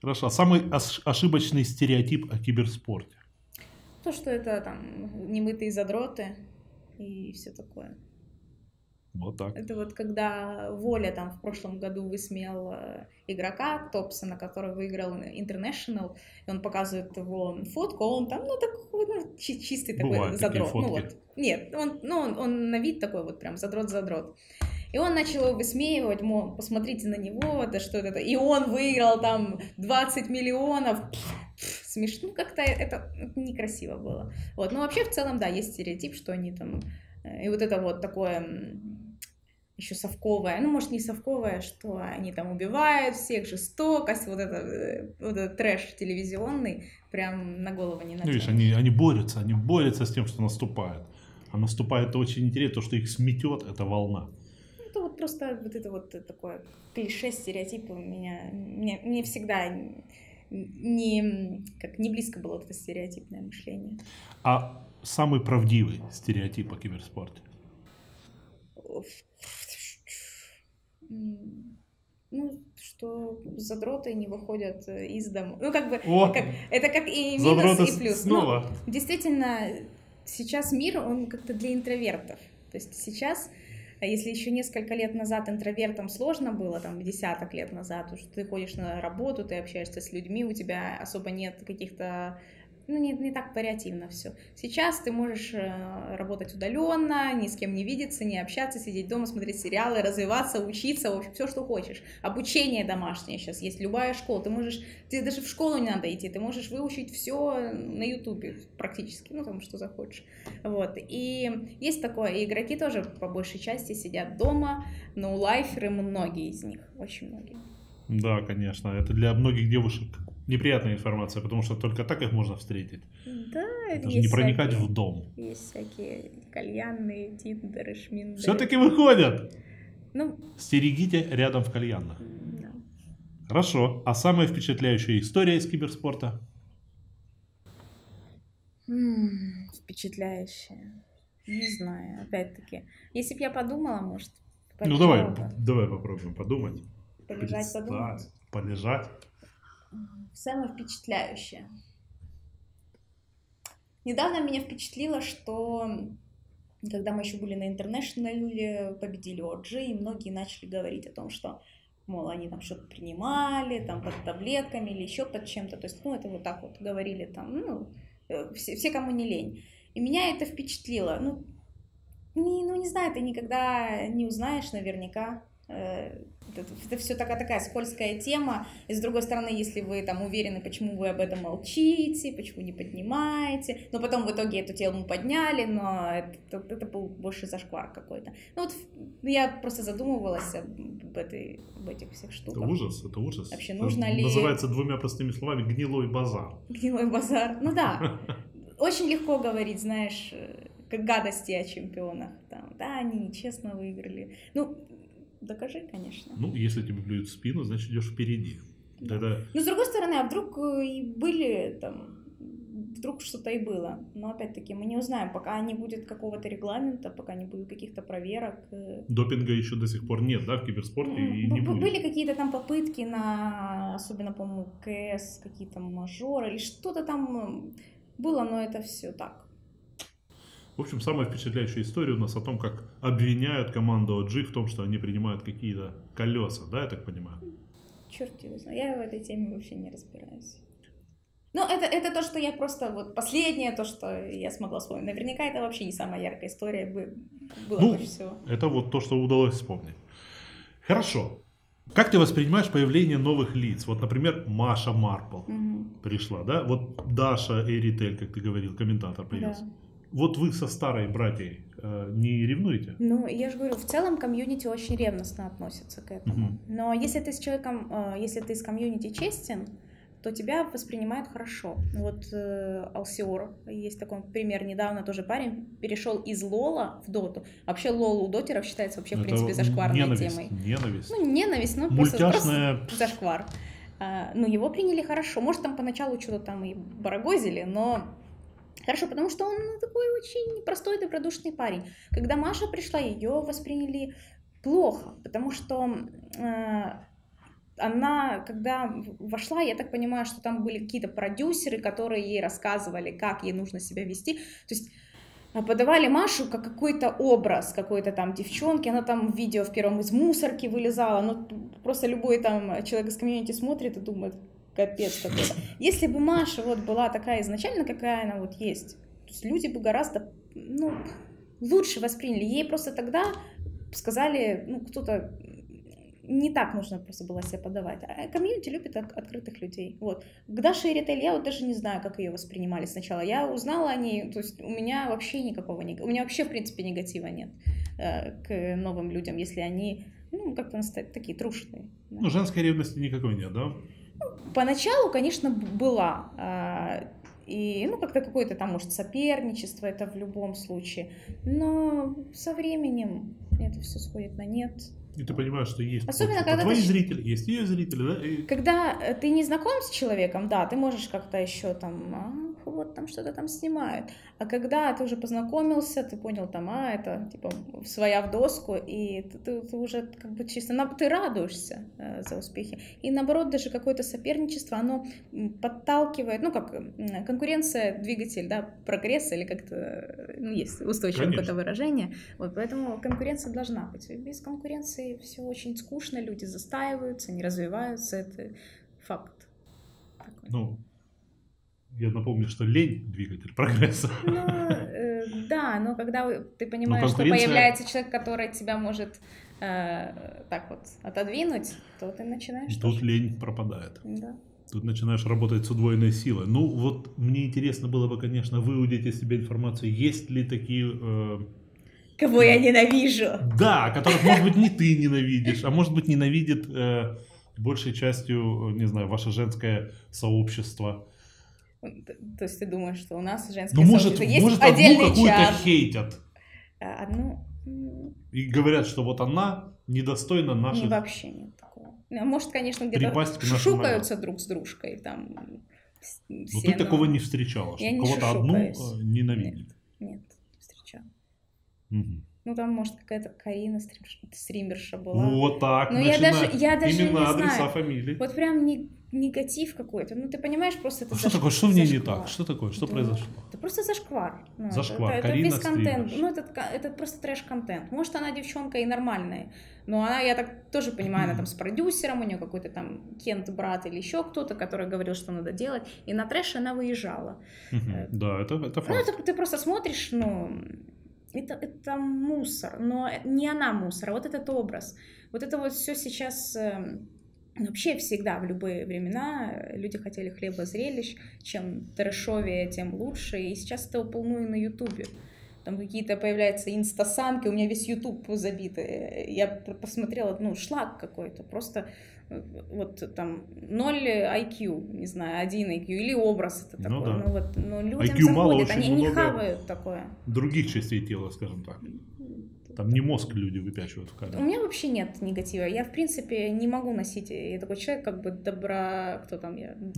Хорошо. Самый ошибочный стереотип о киберспорте? То, что это там немытые задроты и все такое. Вот так. Это вот когда Воля там в прошлом году высмеял игрока Топсона, который выиграл International, и он показывает его фотку, он там, ну, такой, ну, чистый такой задрот. Ну, вот. Нет, он на вид такой вот прям задрот-задрот. И он начал его высмеивать, мол, посмотрите на него, да что это, и он выиграл там 20 миллионов. Смешно, как-то это некрасиво было. Вот, но вообще в целом, да, есть стереотип, что они там... И вот это вот такое еще совковое, ну, может, не совковое, что они там убивают всех, жестокость, вот этот трэш телевизионный прям на голову не натянут. Видишь, они борются с тем, что наступает. А наступает очень интересно, то, что их сметет, это волна. Это вот просто вот это вот такое клише, стереотип у меня. Мне всегда не близко было это стереотипное мышление. А самый правдивый стереотип о киберспорте? Ну, что задроты не выходят из дома. Ну, как бы, это как и минус, и плюс. Снова. Но, действительно, сейчас мир, он как-то для интровертов. То есть сейчас, если еще несколько лет назад интровертам сложно было, там, десяток лет назад, что ты ходишь на работу, ты общаешься с людьми, у тебя особо нет каких-то... Ну, не так вариативно все. Сейчас ты можешь работать удаленно, ни с кем не видеться, не общаться, сидеть дома, смотреть сериалы, развиваться, учиться, в общем, все, что хочешь. Обучение домашнее сейчас есть, любая школа. Тебе даже в школу не надо идти, ты можешь выучить все на Ютубе практически, ну, там, что захочешь. Вот. И есть такое, и игроки тоже по большей части сидят дома, но лайферы многие из них, очень многие. Да, конечно, это для многих девушек неприятная информация, потому что только так их можно встретить. Да, это же не проникать в дом. Есть всякие кальянные, тиндеры, шминдеры. Все-таки выходят. Ну, стерегите рядом в кальянах. Да. Хорошо. А самая впечатляющая история из киберспорта? Впечатляющая. Не знаю, опять-таки. Если бы я подумала, может... Ну давай попробуем подумать. Полежать, подумать. Полежать. Самое впечатляющее. Недавно меня впечатлило, что когда мы еще были на International, победили OG, и многие начали говорить о том, что, мол, они там что-то принимали, там под таблетками или еще под чем-то. То есть, ну, это вот так вот говорили там, ну, все, кому не лень. И меня это впечатлило. Ну, не знаю, ты никогда не узнаешь наверняка. Это все такая скользкая тема. И с другой стороны, если вы там уверены, почему вы об этом молчите, почему не поднимаете. Но потом в итоге эту тему подняли, но это был больше зашквар какой-то. Ну вот я просто задумывалась об этих всех штуках. Это ужас, это ужас. Вообще нужно ли... Называется двумя простыми словами «гнилой базар». Гнилой базар, ну да. Очень легко говорить, знаешь, как гадости о чемпионах. Там, да, они нечестно выиграли. Ну, докажи, конечно. Ну, если тебе блюют в спину, значит, идешь впереди. Да. Тогда... Ну, с другой стороны, а вдруг и были там, вдруг что-то и было. Но, опять-таки, мы не узнаем, пока не будет какого-то регламента, пока не будет каких-то проверок. Допинга еще до сих пор нет, да, в киберспорте? Ну, и не будет. Были какие-то там попытки на, особенно, по-моему, КС, какие-то мажоры или что-то там было, но это все так. В общем, самая впечатляющая история у нас о том, как обвиняют команду OG в том, что они принимают какие-то колеса, да, я так понимаю? Черт его знает, я в этой теме вообще не разбираюсь. Ну, это то, что я просто, вот последнее, то, что я смогла вспомнить. Наверняка это вообще не самая яркая история была, ну, больше всего. Это вот то, что удалось вспомнить. Хорошо. Как ты воспринимаешь появление новых лиц? Вот, например, Маша Марпл пришла, да? Вот Даша Эритель, как ты говорил, комментатор появился. Да. Вот вы со старой братьей не ревнуете? Ну, я же говорю, в целом комьюнити очень ревностно относится к этому. Но если ты с человеком, если ты с комьюнити честен, то тебя воспринимают хорошо. Вот Алсиор, есть такой пример, недавно тоже парень перешел из Лола в Доту. Вообще Лол у дотеров считается вообще, в принципе, зашкварной темой. Ненависть. Ну, ненависть, но просто зашквар. Ну, его приняли хорошо. Может, там поначалу что-то там и барагозили, но... Хорошо, потому что он такой очень простой, добродушный парень. Когда Маша пришла, ее восприняли плохо, потому что она, когда вошла, я так понимаю, что там были какие-то продюсеры, которые ей рассказывали, как ей нужно себя вести. То есть подавали Машу как какой-то образ какой-то там девчонки. Она там в видео в первом из мусорки вылезала. Ну, просто любой там человек из комьюнити смотрит и думает... Капец какой-то. Если бы Маша вот была такая изначально, какая она вот есть, то есть люди бы гораздо, ну, лучше восприняли. Ей просто тогда сказали, ну, кто-то не так нужно просто было себя подавать. А комьюнити любит открытых людей. Вот. К Даше Эритель я вот даже не знаю, как ее воспринимали сначала. Я узнала о ней, то есть у меня вообще никакого негатива. У меня вообще, в принципе, негатива нет к новым людям, если они, ну, как-то такие трушные. Да. Ну, женской ревности никакой нет, да? Поначалу, конечно, была, и, ну, как-то какое-то там, может, соперничество, это в любом случае, но со временем это все сходит на нет. И ты понимаешь, что есть особенно, когда твои зрители, есть ее зрители, да? И... Когда ты не знаком с человеком, да, ты можешь как-то еще там, вот там что-то там снимают, а когда ты уже познакомился, ты понял там, это типа своя в доску, и ты уже как бы чисто, ты радуешься за успехи, и наоборот даже какое-то соперничество, оно подталкивает, ну как конкуренция, двигатель, да, прогресса, или как-то, ну, есть устойчивое какое-то выражение, вот, поэтому конкуренция должна быть, и без конкуренции все очень скучно, люди застаиваются, не развиваются, это факт. Такой. Ну, я напомню, что лень — двигатель прогресса. Ну, да, но когда ты понимаешь, что появляется человек, который тебя может так вот отодвинуть, то ты начинаешь... Тут лень пропадает. Да. Тут начинаешь работать с удвоенной силой. Ну, вот мне интересно было бы, конечно, выудить из себя информацию, есть ли такие... Кого я ненавижу. Да, которых, может быть, не ты ненавидишь, а может быть, ненавидит большей частью, не знаю, ваше женское сообщество. То есть ты думаешь, что у нас женское сообщество есть? Может, одну какую-то хейтят. Одну? И говорят, что вот она недостойна нашей... Не, вообще нет такого. Может, конечно, где-то шушукаются друг с дружкой. Там, но ты такого не встречала, что кого-то одну ненавидит? Нет. Ну, там, может, какая-то Карина стримерша была. Вот так. Но я даже не знаю. Фамилии. Вот прям негатив какой-то. Ну, ты понимаешь, просто это зашквар. Что в ней не так? Что такое? Что произошло? Это просто зашквар. Ну, зашквар. Это весь контент. Ну, это просто трэш-контент. Может, она девчонка и нормальная. Но она, я так тоже понимаю, она там с продюсером, у нее какой-то там Кент, брат или еще кто-то, который говорил, что надо делать. И на трэш она выезжала. Да, это факт. Ну, ты просто смотришь, ну... это мусор, но не она мусор, а вот этот образ. Вот это вот все сейчас, вообще всегда в любые времена люди хотели хлеба зрелищ, чем трэшовее, тем лучше, и сейчас это уполно и на Ютубе. Там какие-то появляются инстасамки, у меня весь Ютуб забит. Я посмотрела, ну, шлак какой-то, просто вот там 0 IQ, не знаю, 1 IQ, или образ это такой. Ну, да. Ну, вот, но людям IQ заходит, они не хавают такое. Других частей тела, скажем так. Там не мозг люди выпячивают в камеру. У меня вообще нет негатива. Я, в принципе, не могу носить. Я такой человек, как бы доброжелательный.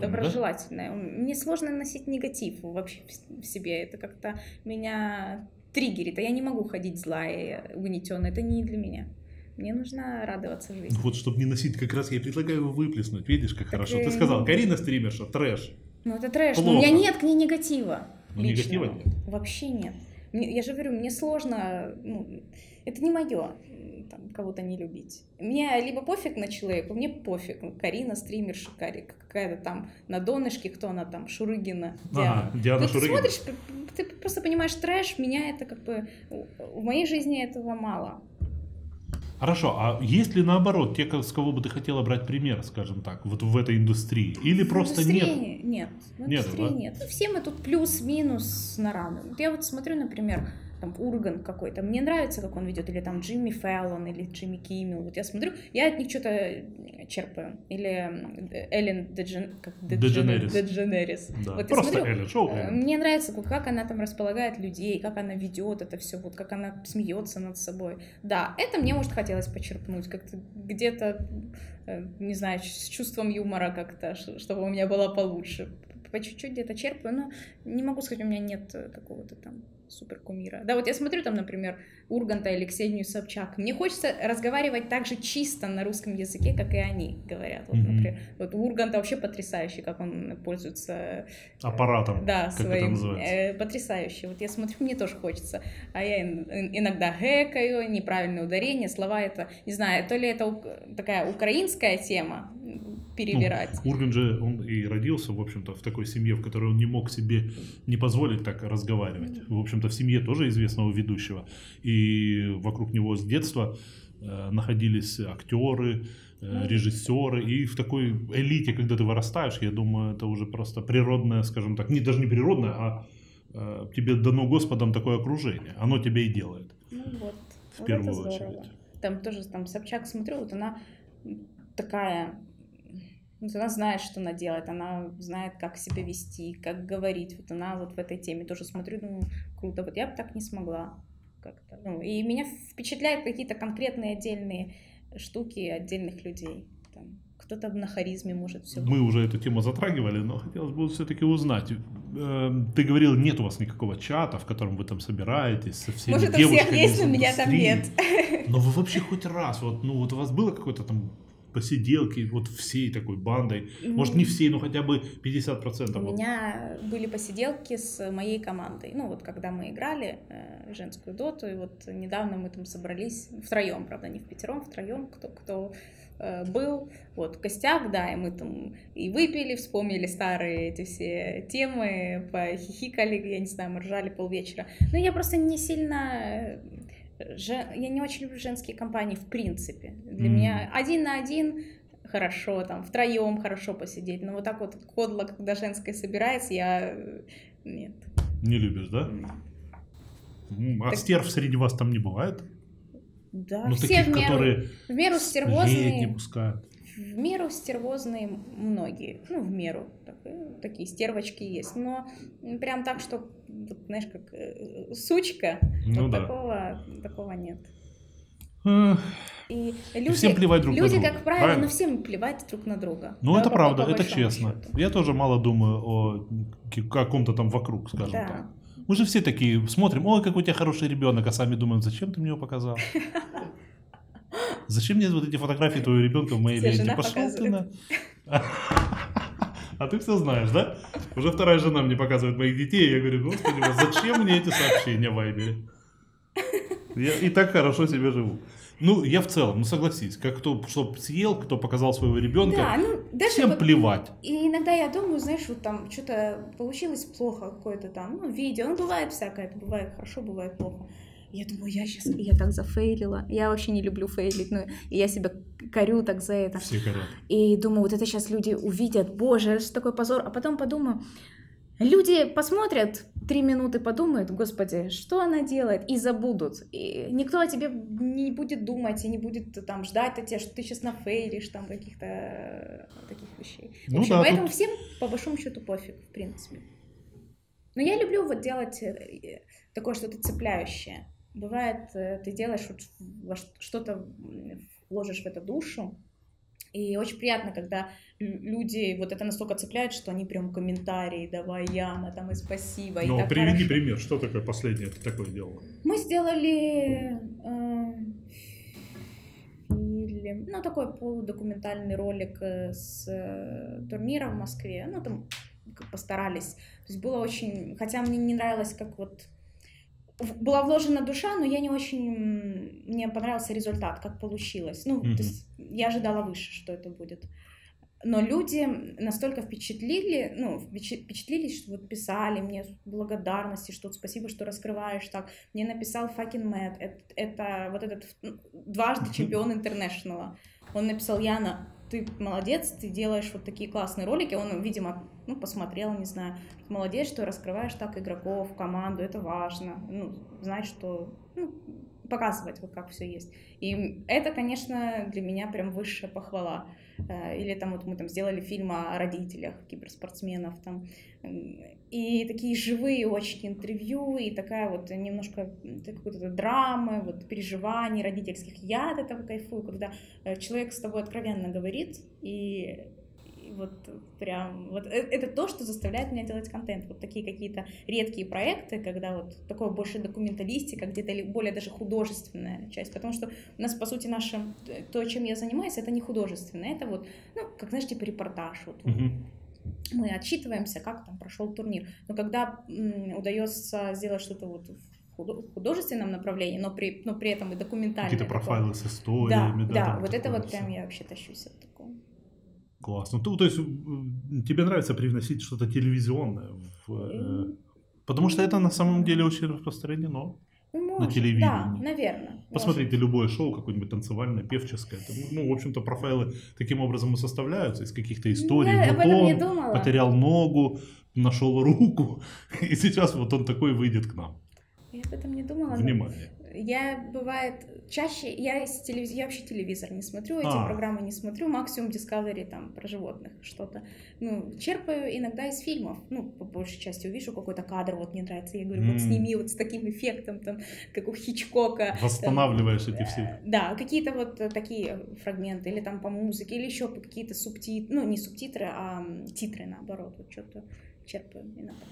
Доброжелательная. Да? Мне сложно носить негатив вообще в себе. Это как-то меня триггерит. А я не могу ходить злая, угнетенная. Это не для меня. Мне нужно радоваться жизни. Вот, чтобы не носить, как раз я предлагаю его выплеснуть. Видишь, как так хорошо. Ты сказал, Карина стримерша, трэш. Ну, это трэш. Плохо. Но у меня нет к ней негатива. Ну, негатива нет? Вообще нет. Я же говорю, мне сложно, ну, это не мое, там, кого-то не любить. Мне либо пофиг на человека, мне пофиг. Карина стримерша, какая-то там на донышке, кто она там, Шурыгина. Диана. Ага, Диана Шурыгина. Ты смотришь, ты просто понимаешь, трэш, меня это как бы, в моей жизни этого мало. Хорошо, а есть ли наоборот те, с кого бы ты хотела брать пример, скажем так, вот в этой индустрии? Или просто индустрии нет? Нет, в индустрии да? нет. Ну, все мы тут плюс-минус на равны. Вот я вот смотрю, например, там Ургант какой-то, мне нравится, как он ведет, или там Джимми Фэллон, или Джимми Киммел, вот я смотрю, я от них что-то черпаю. Или Эллен Дедженерис. Да. Вот просто Эллен, шоу Эллен. Мне нравится, как она там располагает людей, как она ведет это все, вот как она смеется над собой. Да, это мне, может, хотелось почерпнуть, как-то где-то, не знаю, с чувством юмора как-то, чтобы у меня было получше. По чуть-чуть где-то черпаю, но не могу сказать, у меня нет какого-то там супер кумира. Да, вот я смотрю там, например, Урганта или Ксению Собчак. Мне хочется разговаривать так же чисто на русском языке, как и они говорят. Вот, например, вот Урганта вообще потрясающий, как он пользуется аппаратом. Да, как своим, это называется? Потрясающий. Вот я смотрю, мне тоже хочется. А я иногда гэкаю, неправильное ударение, слова это, не знаю, то ли это такая украинская тема. Перебирать. Ну, Ургант же, он и родился, в общем-то, в такой семье, в которой он не мог себе не позволить так разговаривать. В общем-то, в семье тоже известного ведущего. И вокруг него с детства находились актеры, режиссеры. И в такой элите, когда ты вырастаешь, я думаю, это уже просто природное, скажем так, не, даже не природное, а тебе дано Господом такое окружение. Оно тебе и делает. Ну вот. В вот первую очередь. Там тоже там Собчак, смотрю, вот она такая... Вот она знает, что она делает, она знает, как себя вести, как говорить. Вот она вот в этой теме тоже смотрю, думаю, круто. Вот я бы так не смогла как-то. Ну, и меня впечатляют какие-то конкретные отдельные штуки отдельных людей. Там, кто-то на харизме может все. Мы уже эту тему затрагивали, но хотелось бы все-таки узнать. Ты говорил, нет у вас никакого чата, в котором вы там собираетесь со всеми девушками. Может, у всех есть, но у меня там нет. Но вы вообще хоть раз, вот, ну вот у вас было какое-то там... посиделки вот всей такой бандой, может не всей, но хотя бы 50%. У меня были посиделки с моей командой, ну вот когда мы играли женскую доту, и вот недавно мы там собрались втроем, правда не в пятером, втроем, кто был, вот Костяк, да, и мы там и выпили, вспомнили старые эти все темы, похихикали, я не знаю, мы ржали полвечера, но я просто не сильно... Я не очень люблю женские компании, в принципе. Для меня один на один хорошо, там, втроем хорошо посидеть. Но вот так вот кодло, когда женское собирается, я... Нет. Не любишь, да? А так... стерв среди вас там не бывает? Да, ну, все таких, в меру стервозные. Не пускают. В меру стервозные многие. Ну, в меру. Такие стервочки есть. Но прям так, что, знаешь, как сучка, ну вот да. такого нет. И всем плевать друг на друга. Люди, как правило, но всем плевать друг на друга. Ну, да, это правда, это честно. Счету. Я тоже мало думаю о каком-то там вокруг, скажем да. так. Мы же все такие смотрим, ой, какой у тебя хороший ребенок, а сами думаем, зачем ты мне его показал? Зачем мне вот эти фотографии твоего ребенка в моей ленте? Пошел ты на... А ты все знаешь, да? Уже вторая жена мне показывает моих детей, и я говорю, господи, зачем мне эти сообщения в Вайбере? Я и так хорошо себе живу. Ну, я в целом, ну согласись, как кто что съел, кто показал своего ребенка, да, ну, всем по... плевать. И иногда я думаю, знаешь, вот там что-то получилось плохо какое-то там, ну, видео, ну, бывает всякое, это бывает хорошо, бывает плохо. Я думаю, я сейчас, я так зафейлила, я вообще не люблю фейлить, но я себя корю так за это. Все корят. И думаю, вот это сейчас люди увидят, боже, это же такой позор, а потом подумаю... Люди посмотрят, 3 минуты подумают, господи, что она делает, и забудут. И никто о тебе не будет думать и не будет там ждать от тебя, что ты сейчас нафейлишь там каких-то таких вещей. Ну, в общем, да, поэтому тут... всем по большому счету пофиг, в принципе. Но я люблю вот делать такое что-то цепляющее. Бывает, ты делаешь вот что-то, вложишь в это душу. И очень приятно, когда люди вот это настолько цепляют, что они прям комментарии, давай, Яна, там, и спасибо. Ну, приведи хорошо. Пример, что такое последнее ты такое делала? Мы сделали фильм, ну, такой полудокументальный ролик с турнира в Москве, ну, там постарались. То есть было очень, хотя мне не нравилось, как вот, была вложена душа, но я не очень... Мне понравился результат, как получилось. Ну, то есть я ожидала выше, что это будет. Но люди настолько впечатлили, ну, впечатлились, что вот писали мне благодарности, что спасибо, что раскрываешь так. Мне написал Fucking Mad, это вот этот дважды чемпион International. Он написал: Яна, ты молодец, ты делаешь вот такие классные ролики. Он, видимо, ну, посмотрел, не знаю. Молодец, что раскрываешь так игроков, команду, это важно. Ну, знать, что... Ну, показывать, вот как все есть. И это, конечно, для меня прям высшая похвала. Или там вот мы там сделали фильм о родителях киберспортсменов там. И такие живые очень интервью, и такая вот немножко какой-то драмы, вот переживаний родительских. Я от этого кайфую, когда человек с тобой откровенно говорит, и вот прям, вот это то, что заставляет меня делать контент. Вот такие какие-то редкие проекты, когда вот такое больше документалистика, где-то более даже художественная часть, потому что у нас, по сути, наше, то, чем я занимаюсь, это не художественное, это вот, ну, как, знаешь, типа репортаж, вот. Мы отчитываемся, как там прошел турнир. Но когда удается сделать что-то вот в художественном направлении, но при этом и документальное. Какие-то профайлы такое. С историями. Да, вот это вот прям я вообще тащусь от такого. Классно. То есть тебе нравится привносить что-то телевизионное? Потому что это на самом деле очень распространено. Может, на телевидении. Да, наверное. Посмотрите может. Любое шоу, какое-нибудь танцевальное, певческое. Ну, в общем-то, профайлы таким образом и составляются из каких-то историй. Я вот об этом не думала. Потерял ногу, нашел руку, и сейчас вот он такой выйдет к нам. Я об этом не думала. Внимание. Я, бывает, чаще, я вообще телевизор не смотрю, эти программы не смотрю, максимум Discovery там про животных что-то. Ну, черпаю иногда из фильмов, ну, по большей части увижу какой-то кадр, вот мне нравится, я говорю, вот сними вот с таким эффектом, там, как у Хичкока. Восстанавливаешь там, эти все. Да, какие-то вот такие фрагменты, или там по музыке, или еще какие-то субтитры, ну, не субтитры, а титры, наоборот, вот что-то черпаю иногда.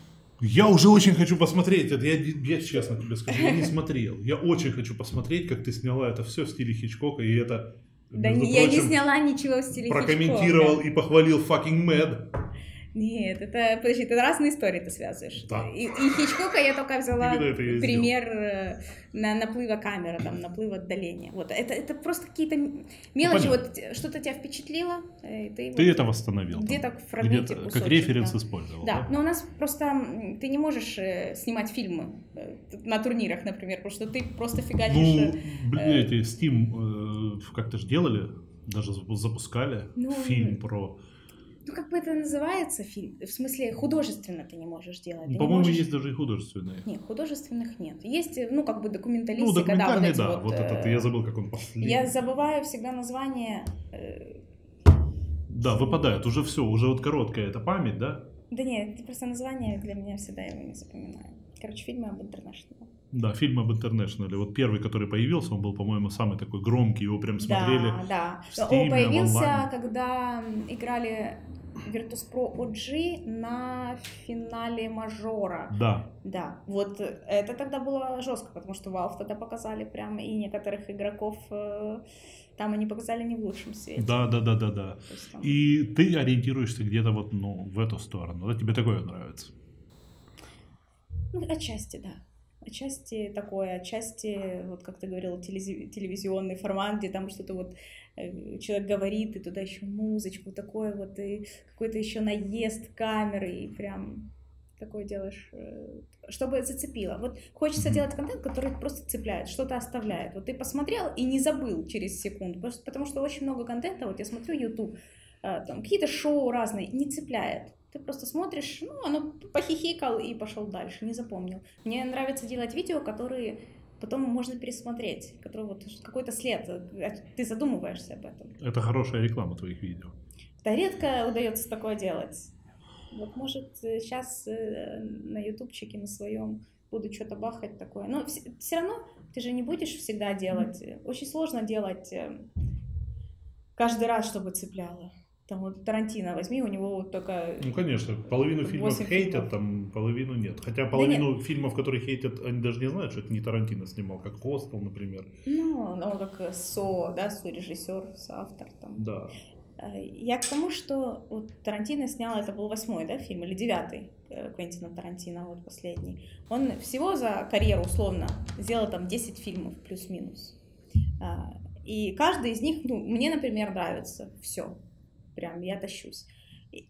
Я уже очень хочу посмотреть это, я честно тебе скажу, я не смотрел. Я очень хочу посмотреть, как ты сняла это все в стиле Хичкока, и это... Да я не сняла ничего в стиле Хичкока. Прокомментировал и похвалил Fucking Mad. Нет, это, подожди, ты разные истории ты связываешь. Да. И Хичкока я только взяла пример наплыва камеры, там, наплыва отдаления. Вот, это просто какие-то мелочи, ну, вот что-то тебя впечатлило. Ты это восстановил. Где-то в фрагменте кусочек, как референс использовал. Да, но у нас просто ты не можешь снимать фильмы на турнирах, например, потому что ты просто фигачишь. Ну, блядь, Steam как-то же делали, даже запускали фильм про... Ну, как бы это называется фильм? В смысле, художественно ты не можешь делать. Ну, по-моему, можешь... есть даже и художественные. Нет, художественных нет. Есть, ну, как бы документалистика. Ну, документальные, да. Вот, да. Вот этот, я забыл, как он последний. Я забываю всегда название. Да, выпадает. Уже все. Уже вот короткая эта память, да? Да нет, просто название для меня всегда его не запоминаю. Короче, фильмы об International. Да, фильм об International. Вот первый, который появился, он был, по-моему, самый такой громкий. Его прям смотрели в Steam, он появился, онлайн. Когда играли Virtus.pro OG на финале мажора. Да. Да. Вот это тогда было жестко, потому что Valve тогда показали прям, и некоторых игроков там они показали не в лучшем свете. Да. Есть, там... И ты ориентируешься где-то вот, ну, в эту сторону. Да? Тебе такое нравится? Ну, отчасти, да. Отчасти такое, отчасти, вот как ты говорила, телевизионный формат, где там что-то вот человек говорит, и туда еще музычку, такое вот, и какой-то еще наезд камеры, и прям такое делаешь, чтобы зацепило. Вот хочется делать контент, который просто цепляет, что-то оставляет. Вот ты посмотрел и не забыл через секунду, потому что очень много контента, вот я смотрю YouTube, там какие-то шоу разные, не цепляет. Ты просто смотришь, ну, оно похихикал и пошел дальше, не запомнил. Мне нравится делать видео, которые потом можно пересмотреть, которые вот какой-то след, ты задумываешься об этом. Это хорошая реклама твоих видео. Да, редко удается такое делать. Вот, может, сейчас на ютубчике на своем буду что-то бахать такое. Но все равно ты же не будешь всегда делать. Очень сложно делать каждый раз, чтобы цепляло. Там вот Тарантино возьми, у него вот только... Ну, конечно, половину фильмов хейтят, там половину нет. Хотя половину фильмов, которые хейтят, они даже не знают, что это не Тарантино снимал, как Хостел, например. Ну, он как сорежиссер, соавтор там. Да. Я к тому, что вот Тарантино снял, это был 8-й, да, фильм, или 9-й Квентина Тарантино, вот последний. Он всего за карьеру, условно, сделал там 10 фильмов плюс-минус. И каждый из них, ну, мне, например, нравится все. Прям я тащусь.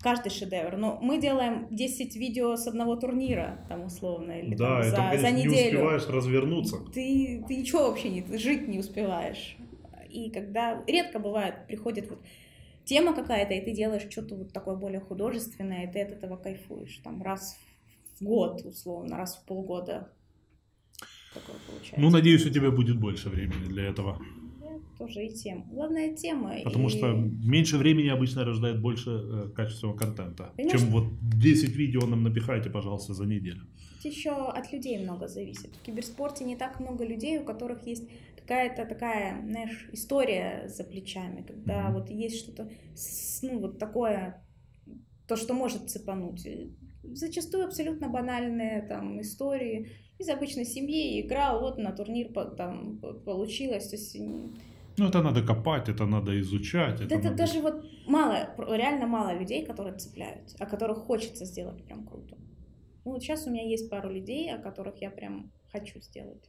Каждый шедевр. Но мы делаем 10 видео с одного турнира, там условно, или да, там, это, за неделю. Да, не успеваешь развернуться. Ты ничего вообще ты жить не успеваешь. И когда редко бывает, приходит вот тема какая-то, и ты делаешь что-то вот такое более художественное, и ты от этого кайфуешь. Там раз в год, условно, раз в полгода такое получается. Ну, надеюсь, у тебя будет больше времени для этого. Тоже и тема. Главная тема. Потому что меньше времени обычно рождает больше качественного контента. Понимаешь, чем вот 10 видео нам напихайте, пожалуйста, за неделю. Еще от людей много зависит. В киберспорте не так много людей, у которых есть какая-то такая, знаешь, история за плечами, когда вот есть что-то, ну, вот такое, то, что может цепануть. Зачастую абсолютно банальные там истории из обычной семьи, игра, вот на турнир там получилось, то есть... Ну, это надо копать, это надо изучать. Да это надо... даже вот мало, реально мало людей, которые цепляют, о которых хочется сделать прям круто. Ну, вот сейчас у меня есть пару людей, о которых я прям хочу сделать.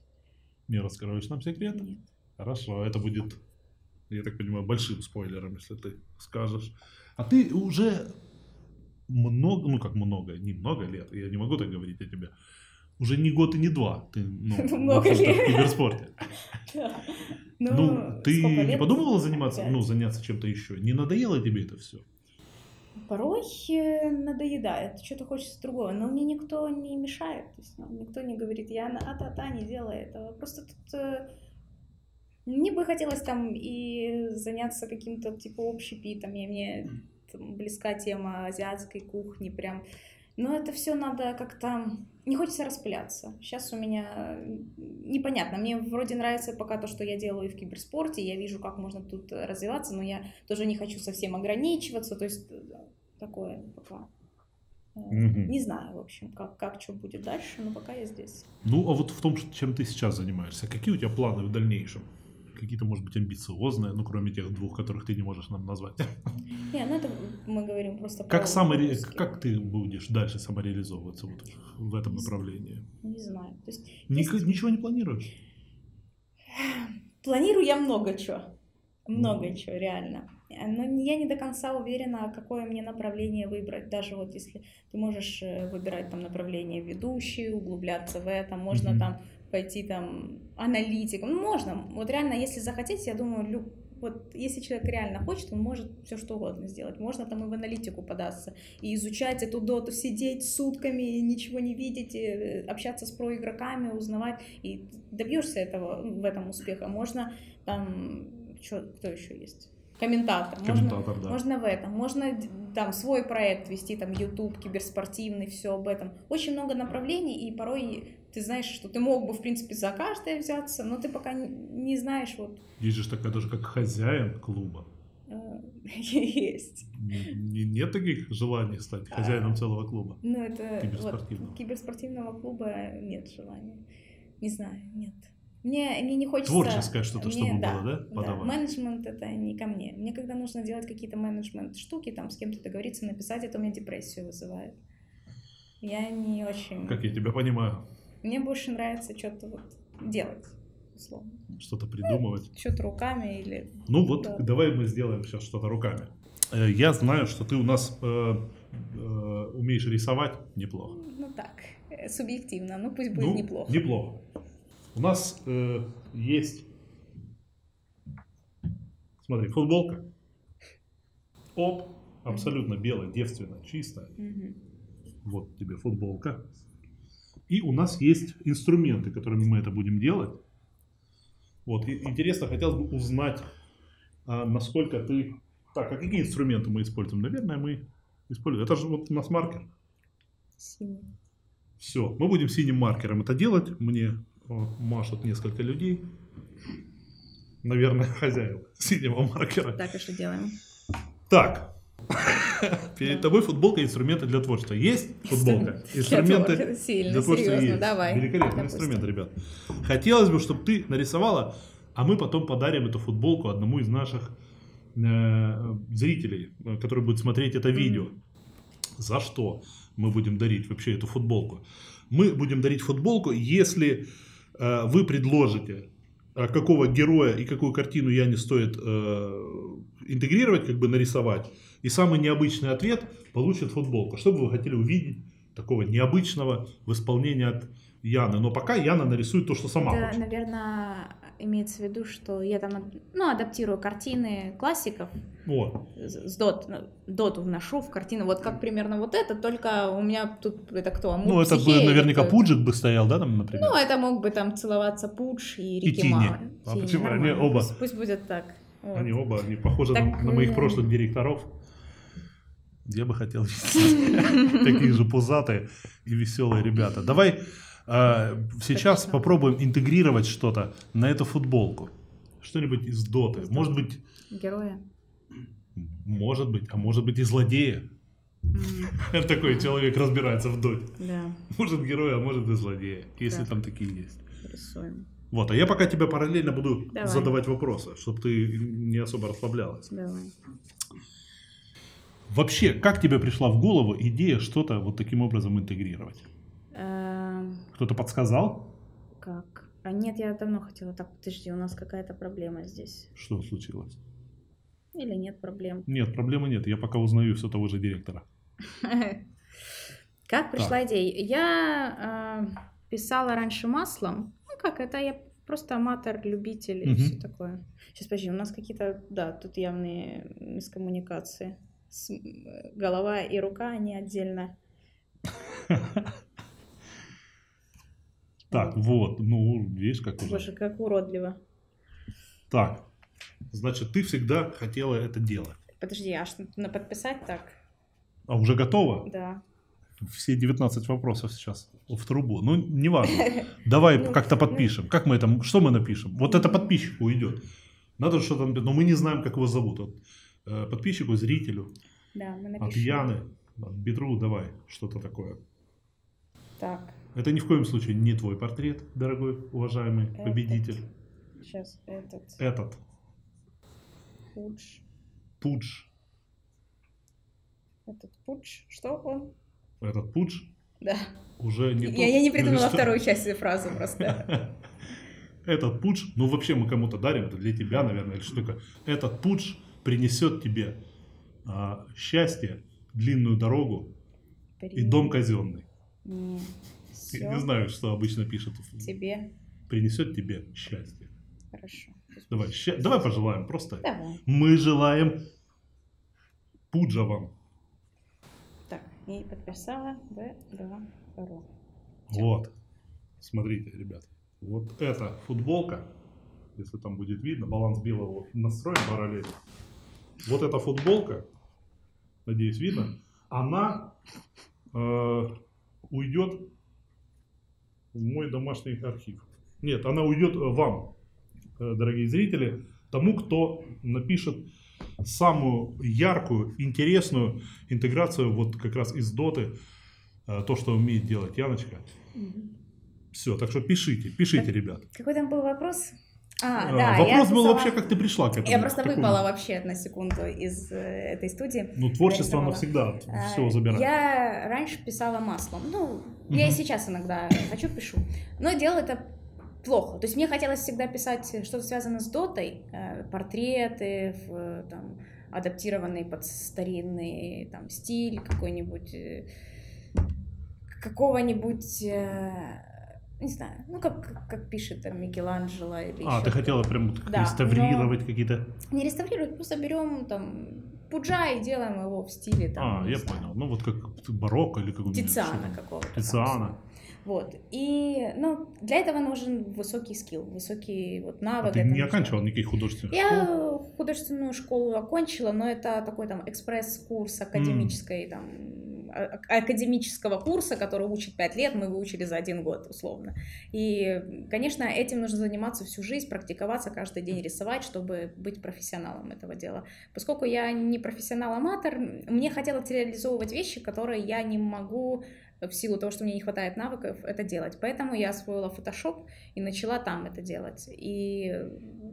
Не раскроешь нам секрет? Нет. Хорошо, это будет, я так понимаю, большим спойлером, если ты скажешь. А ты уже много, ну как много, не много лет, я не могу так говорить о тебе. Уже не год и не два. Ты, ну, много лет. В киберспорте. Ну, ты не подумывала заниматься, ну, заняться чем-то еще? Не надоело тебе это все? Порой надоедает. Что-то хочется другого. Но мне никто не мешает. Никто не говорит, Яна, а-та-та, не делай этого. Просто тут... Мне бы хотелось там и заняться каким-то, типа, общепитом. Мне близка тема азиатской кухни прям. Но это все надо как-то... Не хочется распыляться. Сейчас у меня непонятно. Мне вроде нравится пока то, что я делаю в киберспорте. Я вижу, как можно тут развиваться, но я тоже не хочу совсем ограничиваться. То есть такое пока. Не знаю, в общем, как что будет дальше, но пока я здесь. Ну, а вот в том, чем ты сейчас занимаешься, какие у тебя планы в дальнейшем? Какие-то, может быть, амбициозные, ну, кроме тех двух, которых ты не можешь нам назвать. Не, ну это мы говорим просто про... Как ты будешь дальше самореализовываться вот в этом направлении? Не знаю. То есть, ничего не планируешь? Планирую я много чего. Много чего, реально. Но я не до конца уверена, какое мне направление выбрать. Даже вот если ты можешь выбирать там направление ведущий, углубляться в это, можно там... пойти там аналитиком, ну, можно, вот реально, если захотеть, я думаю, вот если человек реально хочет, он может все что угодно сделать, можно там и в аналитику податься, и изучать эту доту, сидеть сутками, ничего не видеть, общаться с проигроками, узнавать, и добьешься этого, в этом успеха, можно там, кто еще есть? Комментатор, да. Можно в этом, можно там свой проект вести, там YouTube, киберспортивный, все об этом. Очень много направлений, и порой ты знаешь, что ты мог бы, в принципе, за каждое взяться, но ты пока не знаешь. Вот. Есть же такая даже как хозяин клуба. Есть. Нет таких желаний стать хозяином целого клуба? Ну, это киберспортивного клуба нет желания. Не знаю, нет. Мне не хочется... Творческое что-то, чтобы было, да? Да, менеджмент это не ко мне. Мне когда нужно делать какие-то менеджмент штуки, там с кем-то договориться, написать, это у меня депрессию вызывает. Я не очень... Как я тебя понимаю. Мне больше нравится что-то вот делать, условно. Что-то придумывать. Что-то руками или... Ну вот, да. Давай мы сделаем сейчас что-то руками. Я знаю, что ты у нас умеешь рисовать неплохо. Ну так, субъективно, ну пусть будет неплохо. Неплохо. У нас есть, смотри, футболка. Оп, абсолютно белая, девственно, чистая. Угу. Вот тебе футболка. И у нас есть инструменты, которыми мы это будем делать. Вот, и интересно, хотелось бы узнать, насколько ты... Так, а какие инструменты мы используем? Наверное, мы используем... Это же вот у нас маркер. Синий. Все, мы будем синим маркером это делать. Мне машут несколько людей. Наверное, хозяин синего маркера. Так, и что делаем? Так. Перед тобой футболка и инструменты для творчества. Есть футболка? Инструменты для творчества есть. Великолепный инструмент, ребят. Хотелось бы, чтобы ты нарисовала, а мы потом подарим эту футболку одному из наших зрителей, который будет смотреть это видео. За что мы будем дарить вообще эту футболку? Мы будем дарить футболку, если вы предложите, какого героя и какую картину Яне стоит интегрировать, как бы нарисовать. И самый необычный ответ получит футболку. Что бы вы хотели увидеть такого необычного в исполнении от Яны? Но пока Яна нарисует то, что сама хочет. Наверное, имеется в виду, что я там адаптирую картины классиков. Вот. С доту вношу в картину. Вот как примерно вот это, только у меня тут это кто? Амур, это бы наверняка Пуджик бы стоял, да, там, например? Это мог бы там целоваться Пудж и Рики Мама. А почему? Они оба. Пусть будет так. Вот. Они похожи так, на моих прошлых директоров. Я бы хотел видеть такие же пузатые и веселые ребята. Давай сейчас попробуем интегрировать что-то на эту футболку. Что-нибудь из Доты. Может быть... Героя. Может быть. А может быть и злодея. Такой человек разбирается в Доте. Может героя, а может и злодея. Если там такие есть. Рисуем. Вот, а я пока тебе параллельно буду задавать вопросы, чтобы ты не особо расслаблялась. Давай. Вообще, как тебе пришла в голову идея что-то вот таким образом интегрировать? Кто-то подсказал? Как? А нет, я давно хотела. Так, подожди, у нас какая-то проблема здесь. Что случилось? Или нет проблем? Нет, проблемы нет. Я пока узнаю все того же директора. Как пришла идея? Я писала раньше маслом. Как это? Я просто аматор-любитель и все такое. Сейчас, подожди, у нас какие-то, тут явные мискоммуникации. Голова и рука, они отдельно. Так, вот, видишь, как уже. Боже, как уродливо. Так, значит, ты всегда хотела это делать. Подожди, а что, подписать так? А уже готово? Да. Все 19 вопросов сейчас в трубу. Ну, неважно. Давай как-то подпишем. Как мы это, что мы напишем? Вот это подписчику уйдет. Надо что-то, но мы не знаем, как его зовут. Вот, подписчику, зрителю. Да, мы напишем. От Яны, от B2RU, давай что-то такое. Так. Это ни в коем случае не твой портрет, дорогой, уважаемый победитель. Сейчас этот. Этот. Пудж. Пудж. Этот Пудж, что он? Этот Пудж? Да. Уже не я не придумала вторую часть этой фразы просто. Этот Пудж, вообще мы кому-то дарим, это для тебя, наверное, или что-то. Этот Пудж принесет тебе счастье, длинную дорогу и дом казенный. Я не знаю, что обычно пишут. Тебе. Принесет тебе счастье. Хорошо. Давай пожелаем просто. Давай. Мы желаем Пуджа вам. И подписала B2RU. Вот. Смотрите, ребят. Вот эта футболка, если там будет видно, баланс белого настроен параллельно. Вот эта футболка, надеюсь, видно, она уйдет в мой домашний архив. Нет, она уйдет вам, дорогие зрители, тому, кто напишет самую яркую, интересную интеграцию вот как раз из Доты, то, что умеет делать Яночка. Все, так что пишите, ребят. Какой там был вопрос? Да, вопрос был вообще, как ты пришла к этому. Я просто выпала вообще на секунду из этой студии. Ну, творчество навсегда все забирает. Я раньше писала маслом. Ну, я и сейчас иногда хочу, пишу. Но делала это плохо. То есть мне хотелось всегда писать что-то связанное с дотой. Портреты, там, адаптированные под старинный там, стиль какой-нибудь. Какого-нибудь... Не знаю, ну как пишет там Микеланджело или ты хотела прям да, реставрировать какие-то? Не реставрировать, просто берем там Пуджа и делаем его в стиле там. Я понял, ну вот как барокко или какого-то. Тициана какого-то. Тициана. Вот, и, ну, для этого нужен высокий скилл, высокий вот навык. Ты не оканчивала никаких художественных школ? Я художественную школу окончила, но это такой там экспресс-курс академической там... академического курса, который учит 5 лет, мы выучили за 1 год, условно. И, конечно, этим нужно заниматься всю жизнь, практиковаться, каждый день рисовать, чтобы быть профессионалом этого дела. Поскольку я не профессионал-аматор, мне хотелось реализовывать вещи, которые я не могу в силу того, что мне не хватает навыков, это делать. Поэтому я освоила Photoshop и начала там это делать. И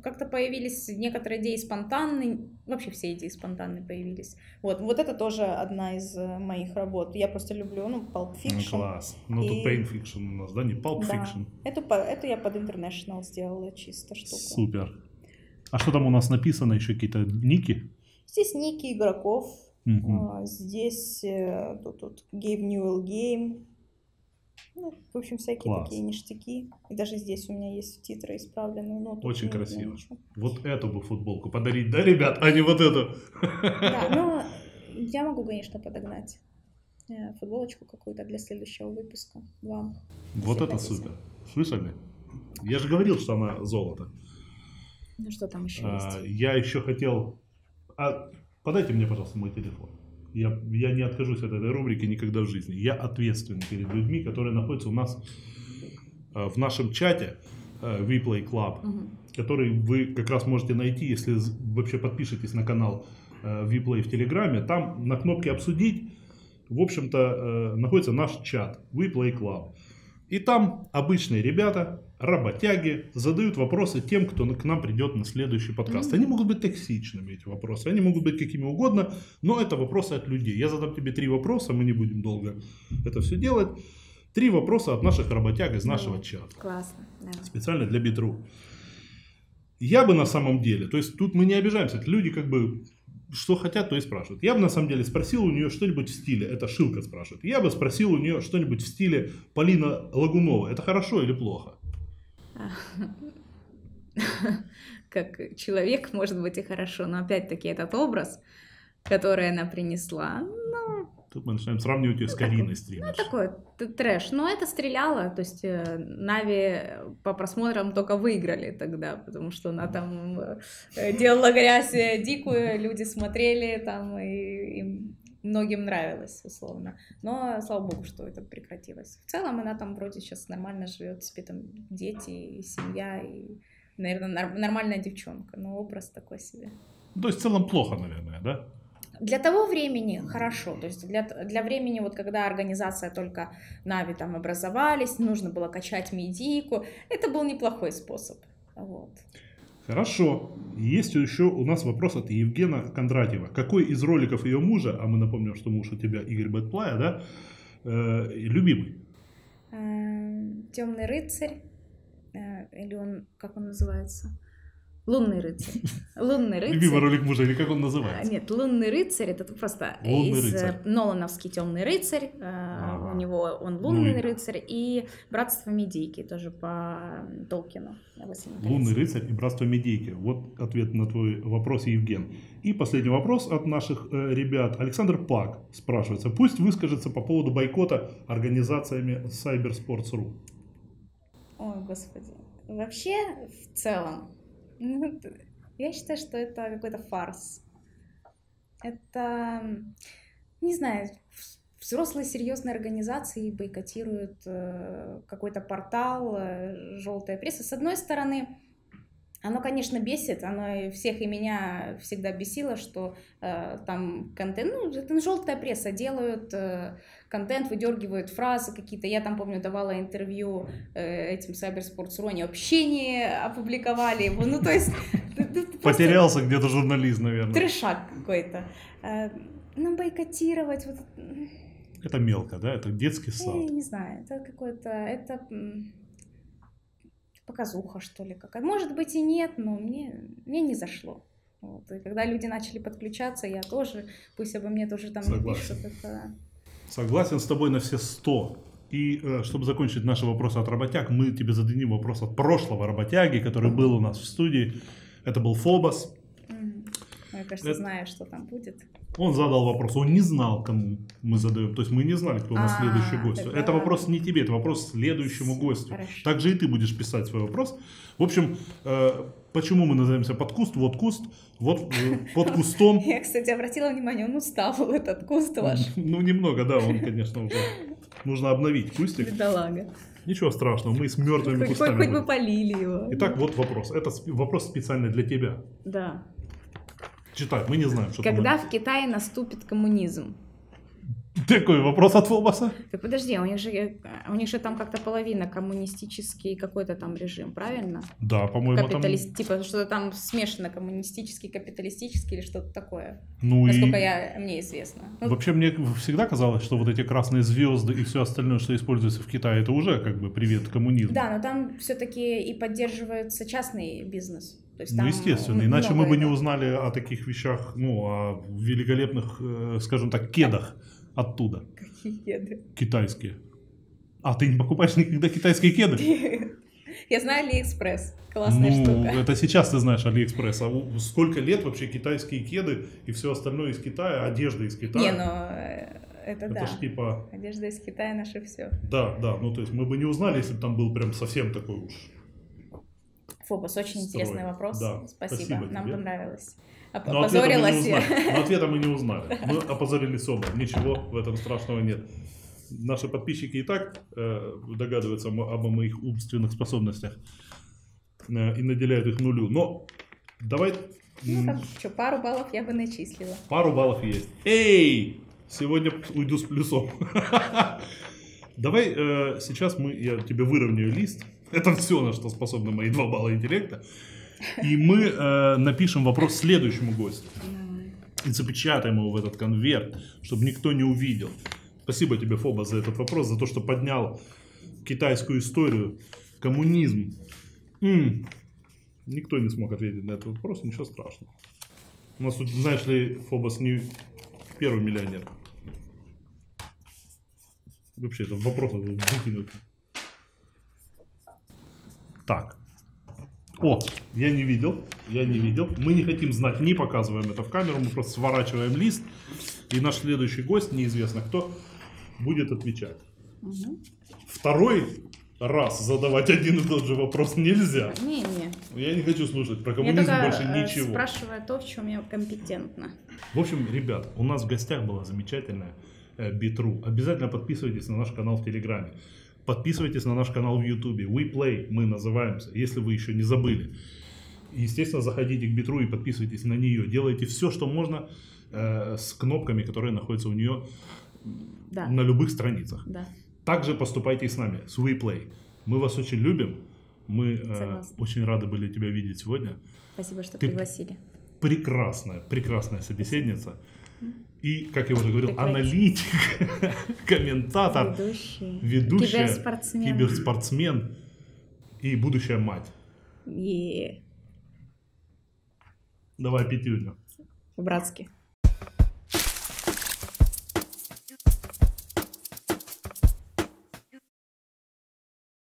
как-то появились некоторые идеи спонтанные, вообще все идеи спонтанные появились. Вот это тоже одна из моих работ. Я просто люблю, Pulp Fiction. Класс. Тут Pain Fiction у нас, да? Не Pulp Fiction. Да. Это я под International сделала чисто штуку. Супер. А что там у нас написано? Еще какие-то ники? Здесь ники игроков. Здесь тут Game Newell Game. В общем, всякие такие ништяки. И даже здесь у меня есть титры исправленные. Очень красиво. Вот эту бы футболку подарить, да, ребят? А не вот эту. Да, я могу, конечно, подогнать футболочку какую-то для следующего выпуска вам. Вот это супер. Слышали? Я же говорил, что она золото. Ну что там еще есть? Я еще хотел... Подайте мне, пожалуйста, мой телефон. Я не откажусь от этой рубрики никогда в жизни. Я ответственен перед людьми, которые находятся у нас в нашем чате WePlay Club, который вы как раз можете найти, если вообще подпишетесь на канал WePlay в Телеграме. Там на кнопке «Обсудить», в общем-то, находится наш чат WePlay Club. И там обычные ребята, работяги, задают вопросы тем, кто к нам придет на следующий подкаст. Они могут быть токсичными, эти вопросы, они могут быть какими угодно, но это вопросы от людей. Я задам тебе 3 вопроса, мы не будем долго это все делать. 3 вопроса от наших работяг из нашего чата. Классно. Да. Специально для B2RU. Я бы на самом деле, то есть тут мы не обижаемся, люди как бы... Что хотят, то и спрашивают. Я бы на самом деле спросил у нее что-нибудь в стиле. Это Шилка спрашивает. Я бы спросил у нее что-нибудь в стиле Полина Лагунова. Это хорошо или плохо? Как человек, может быть, и хорошо. Но опять-таки этот образ, который она принесла. Тут мы начинаем сравнивать ее с Кариной стримершей. Такой трэш. Но это стреляло. То есть Na'Vi по просмотрам только выиграли тогда, потому что она там делала грязь дикую, люди смотрели там, и многим нравилось, условно. Но слава богу, что это прекратилось. В целом она там вроде сейчас нормально живет, себе там дети, и семья, и, наверное, нормальная девчонка. Но образ такой себе. То есть в целом плохо, наверное, да? Для того времени хорошо, то есть для времени, вот когда организация только Na'Vi там образовались, нужно было качать медийку, это был неплохой способ. Вот. Хорошо. Есть еще у нас вопрос от Евгена Кондратьева. Какой из роликов ее мужа, а мы напомним, что муж у тебя Игорь Бэтплая, да, любимый? Темный рыцарь, или он, как он называется? Лунный рыцарь. Лунный рыцарь. Любимый ролик мужа, или как он называется? Нет, Лунный рыцарь, это просто Нолановский Темный рыцарь. У него он Лунный рыцарь и Братство Медейки, тоже по Толкину. Лунный рыцарь и Братство Медейки. Вот ответ на твой вопрос, Евген. И последний вопрос от наших ребят. Александр Пак спрашивается. Пусть выскажется по поводу бойкота организациями Cybersports.ru. Ой, господи. Вообще, в целом, я считаю, что это какой-то фарс. Это, не знаю, взрослые серьезные организации бойкотируют какой-то портал, желтая пресса. С одной стороны, Оно, конечно, бесит, оно всех и меня всегда бесило, что там контент, ну, это желтая пресса, делают контент, выдергивают фразы какие-то. Я там, помню, давала интервью этим Cybersports.ru, они вообще не опубликовали его, ну, то есть... Потерялся где-то журналист, наверное. Трешак какой-то. Ну, бойкотировать... Вот... Это мелко, да? Это детский сад? Я не знаю, это какое-то... Это... показуха, что ли, какая. Может быть и нет, но мне не зашло. Вот. И когда люди начали подключаться, я тоже, пусть обо мне тоже там напишут. Это... Согласен с тобой на все 100. И чтобы закончить наши вопросы от работяг, мы тебе зададим вопрос от прошлого работяги, который был у нас в студии. Это был Фобос. Я, кажется, знаю, что там будет. Он задал вопрос, он не знал, кому мы задаем. То есть мы не знали, кто у нас следующий гость. Тогда... Это вопрос не тебе, это вопрос следующему гостю. Хорошо. Также и ты будешь писать свой вопрос. В общем, почему мы называемся «Подкуст», «Вот куст», «Вот под кустом». Я, кстати, обратила внимание, он устал, этот куст ваш. Ну, немного, да, он, конечно, уже. Нужно обновить кустик. Бедолага. Ничего страшного, мы с мертвыми кустами. Хоть бы полили его. Итак, вот вопрос. Это вопрос специально для тебя. Да. Читай, мы не знаем, что. Когда в Китае наступит коммунизм? Такой вопрос от Фобоса. Так подожди, у них же там как-то половина коммунистический какой-то там режим, правильно? Да, по-моему, там... Типа что-то там смешано, коммунистический, капиталистический или что-то такое. Ну насколько и... мне известно. Вообще мне всегда казалось, что вот эти красные звезды и все остальное, что используется в Китае, это уже как бы привет коммунизму. Да, но там все-таки и поддерживается частный бизнес. Есть, ну, естественно, иначе мы бы не узнали о таких вещах, ну, о великолепных, скажем так, кедах оттуда. Какие кеды? Китайские. А ты не покупаешь никогда китайские кеды? Я знаю Алиэкспресс. Классная штука. Ну, это сейчас ты знаешь Алиэкспресс. А сколько лет вообще китайские кеды и все остальное из Китая, одежда из Китая? Не, но... Это да. Ж, типа... Одежда из Китая, наше все. Да, да. Ну, то есть мы бы не узнали, если бы там был прям совсем такой уж... Фобос, очень интересный вопрос. Да, спасибо. Нам тебе понравилось. Опозорилась я. Но ответа мы не узнали. Мы опозорились оба. Ничего в этом страшного нет. Наши подписчики и так догадываются обо моих умственных способностях и наделяют их нулю. Но давай... Ну, так что, пару баллов я бы начислила. Пару баллов есть. Эй! Сегодня уйду с плюсом. Давай сейчас я тебе выровняю лист. Это все, на что способны мои 2 балла интеллекта. И мы напишем вопрос следующему гостю. И запечатаем его в этот конверт, чтобы никто не увидел. Спасибо тебе, Фобос, за этот вопрос, за то, что поднял китайскую историю, коммунизм. Никто не смог ответить на этот вопрос, ничего страшного. У нас тут, знаешь ли, Фобос не первый миллионер. Вообще, это вопрос выкинут. Так. О, я не видел. Мы не хотим знать, не показываем это в камеру, мы просто сворачиваем лист. И наш следующий гость, неизвестно кто, будет отвечать. Угу. Второй раз задавать один и тот же вопрос нельзя. Не. Я не хочу слушать про коммунизм больше ничего. Я спрашиваю то, в чем я компетентна. В общем, ребят, у нас в гостях была замечательная B2RU. Обязательно подписывайтесь на наш канал в Телеграме. Подписывайтесь на наш канал в Ютубе. WePlay мы называемся, если вы еще не забыли. Естественно, заходите к B2RU и подписывайтесь на нее. Делайте все, что можно с кнопками, которые находятся у нее на любых страницах. Да. Также поступайте с нами, с WePlay. Мы вас очень любим. Мы очень рады были тебя видеть сегодня. Спасибо, что пригласили. Прекрасная, прекрасная собеседница. И, как я уже говорил, аналитик, комментатор, ведущая, киберспортсмен и будущая мать. Давай пятюню. По-братски.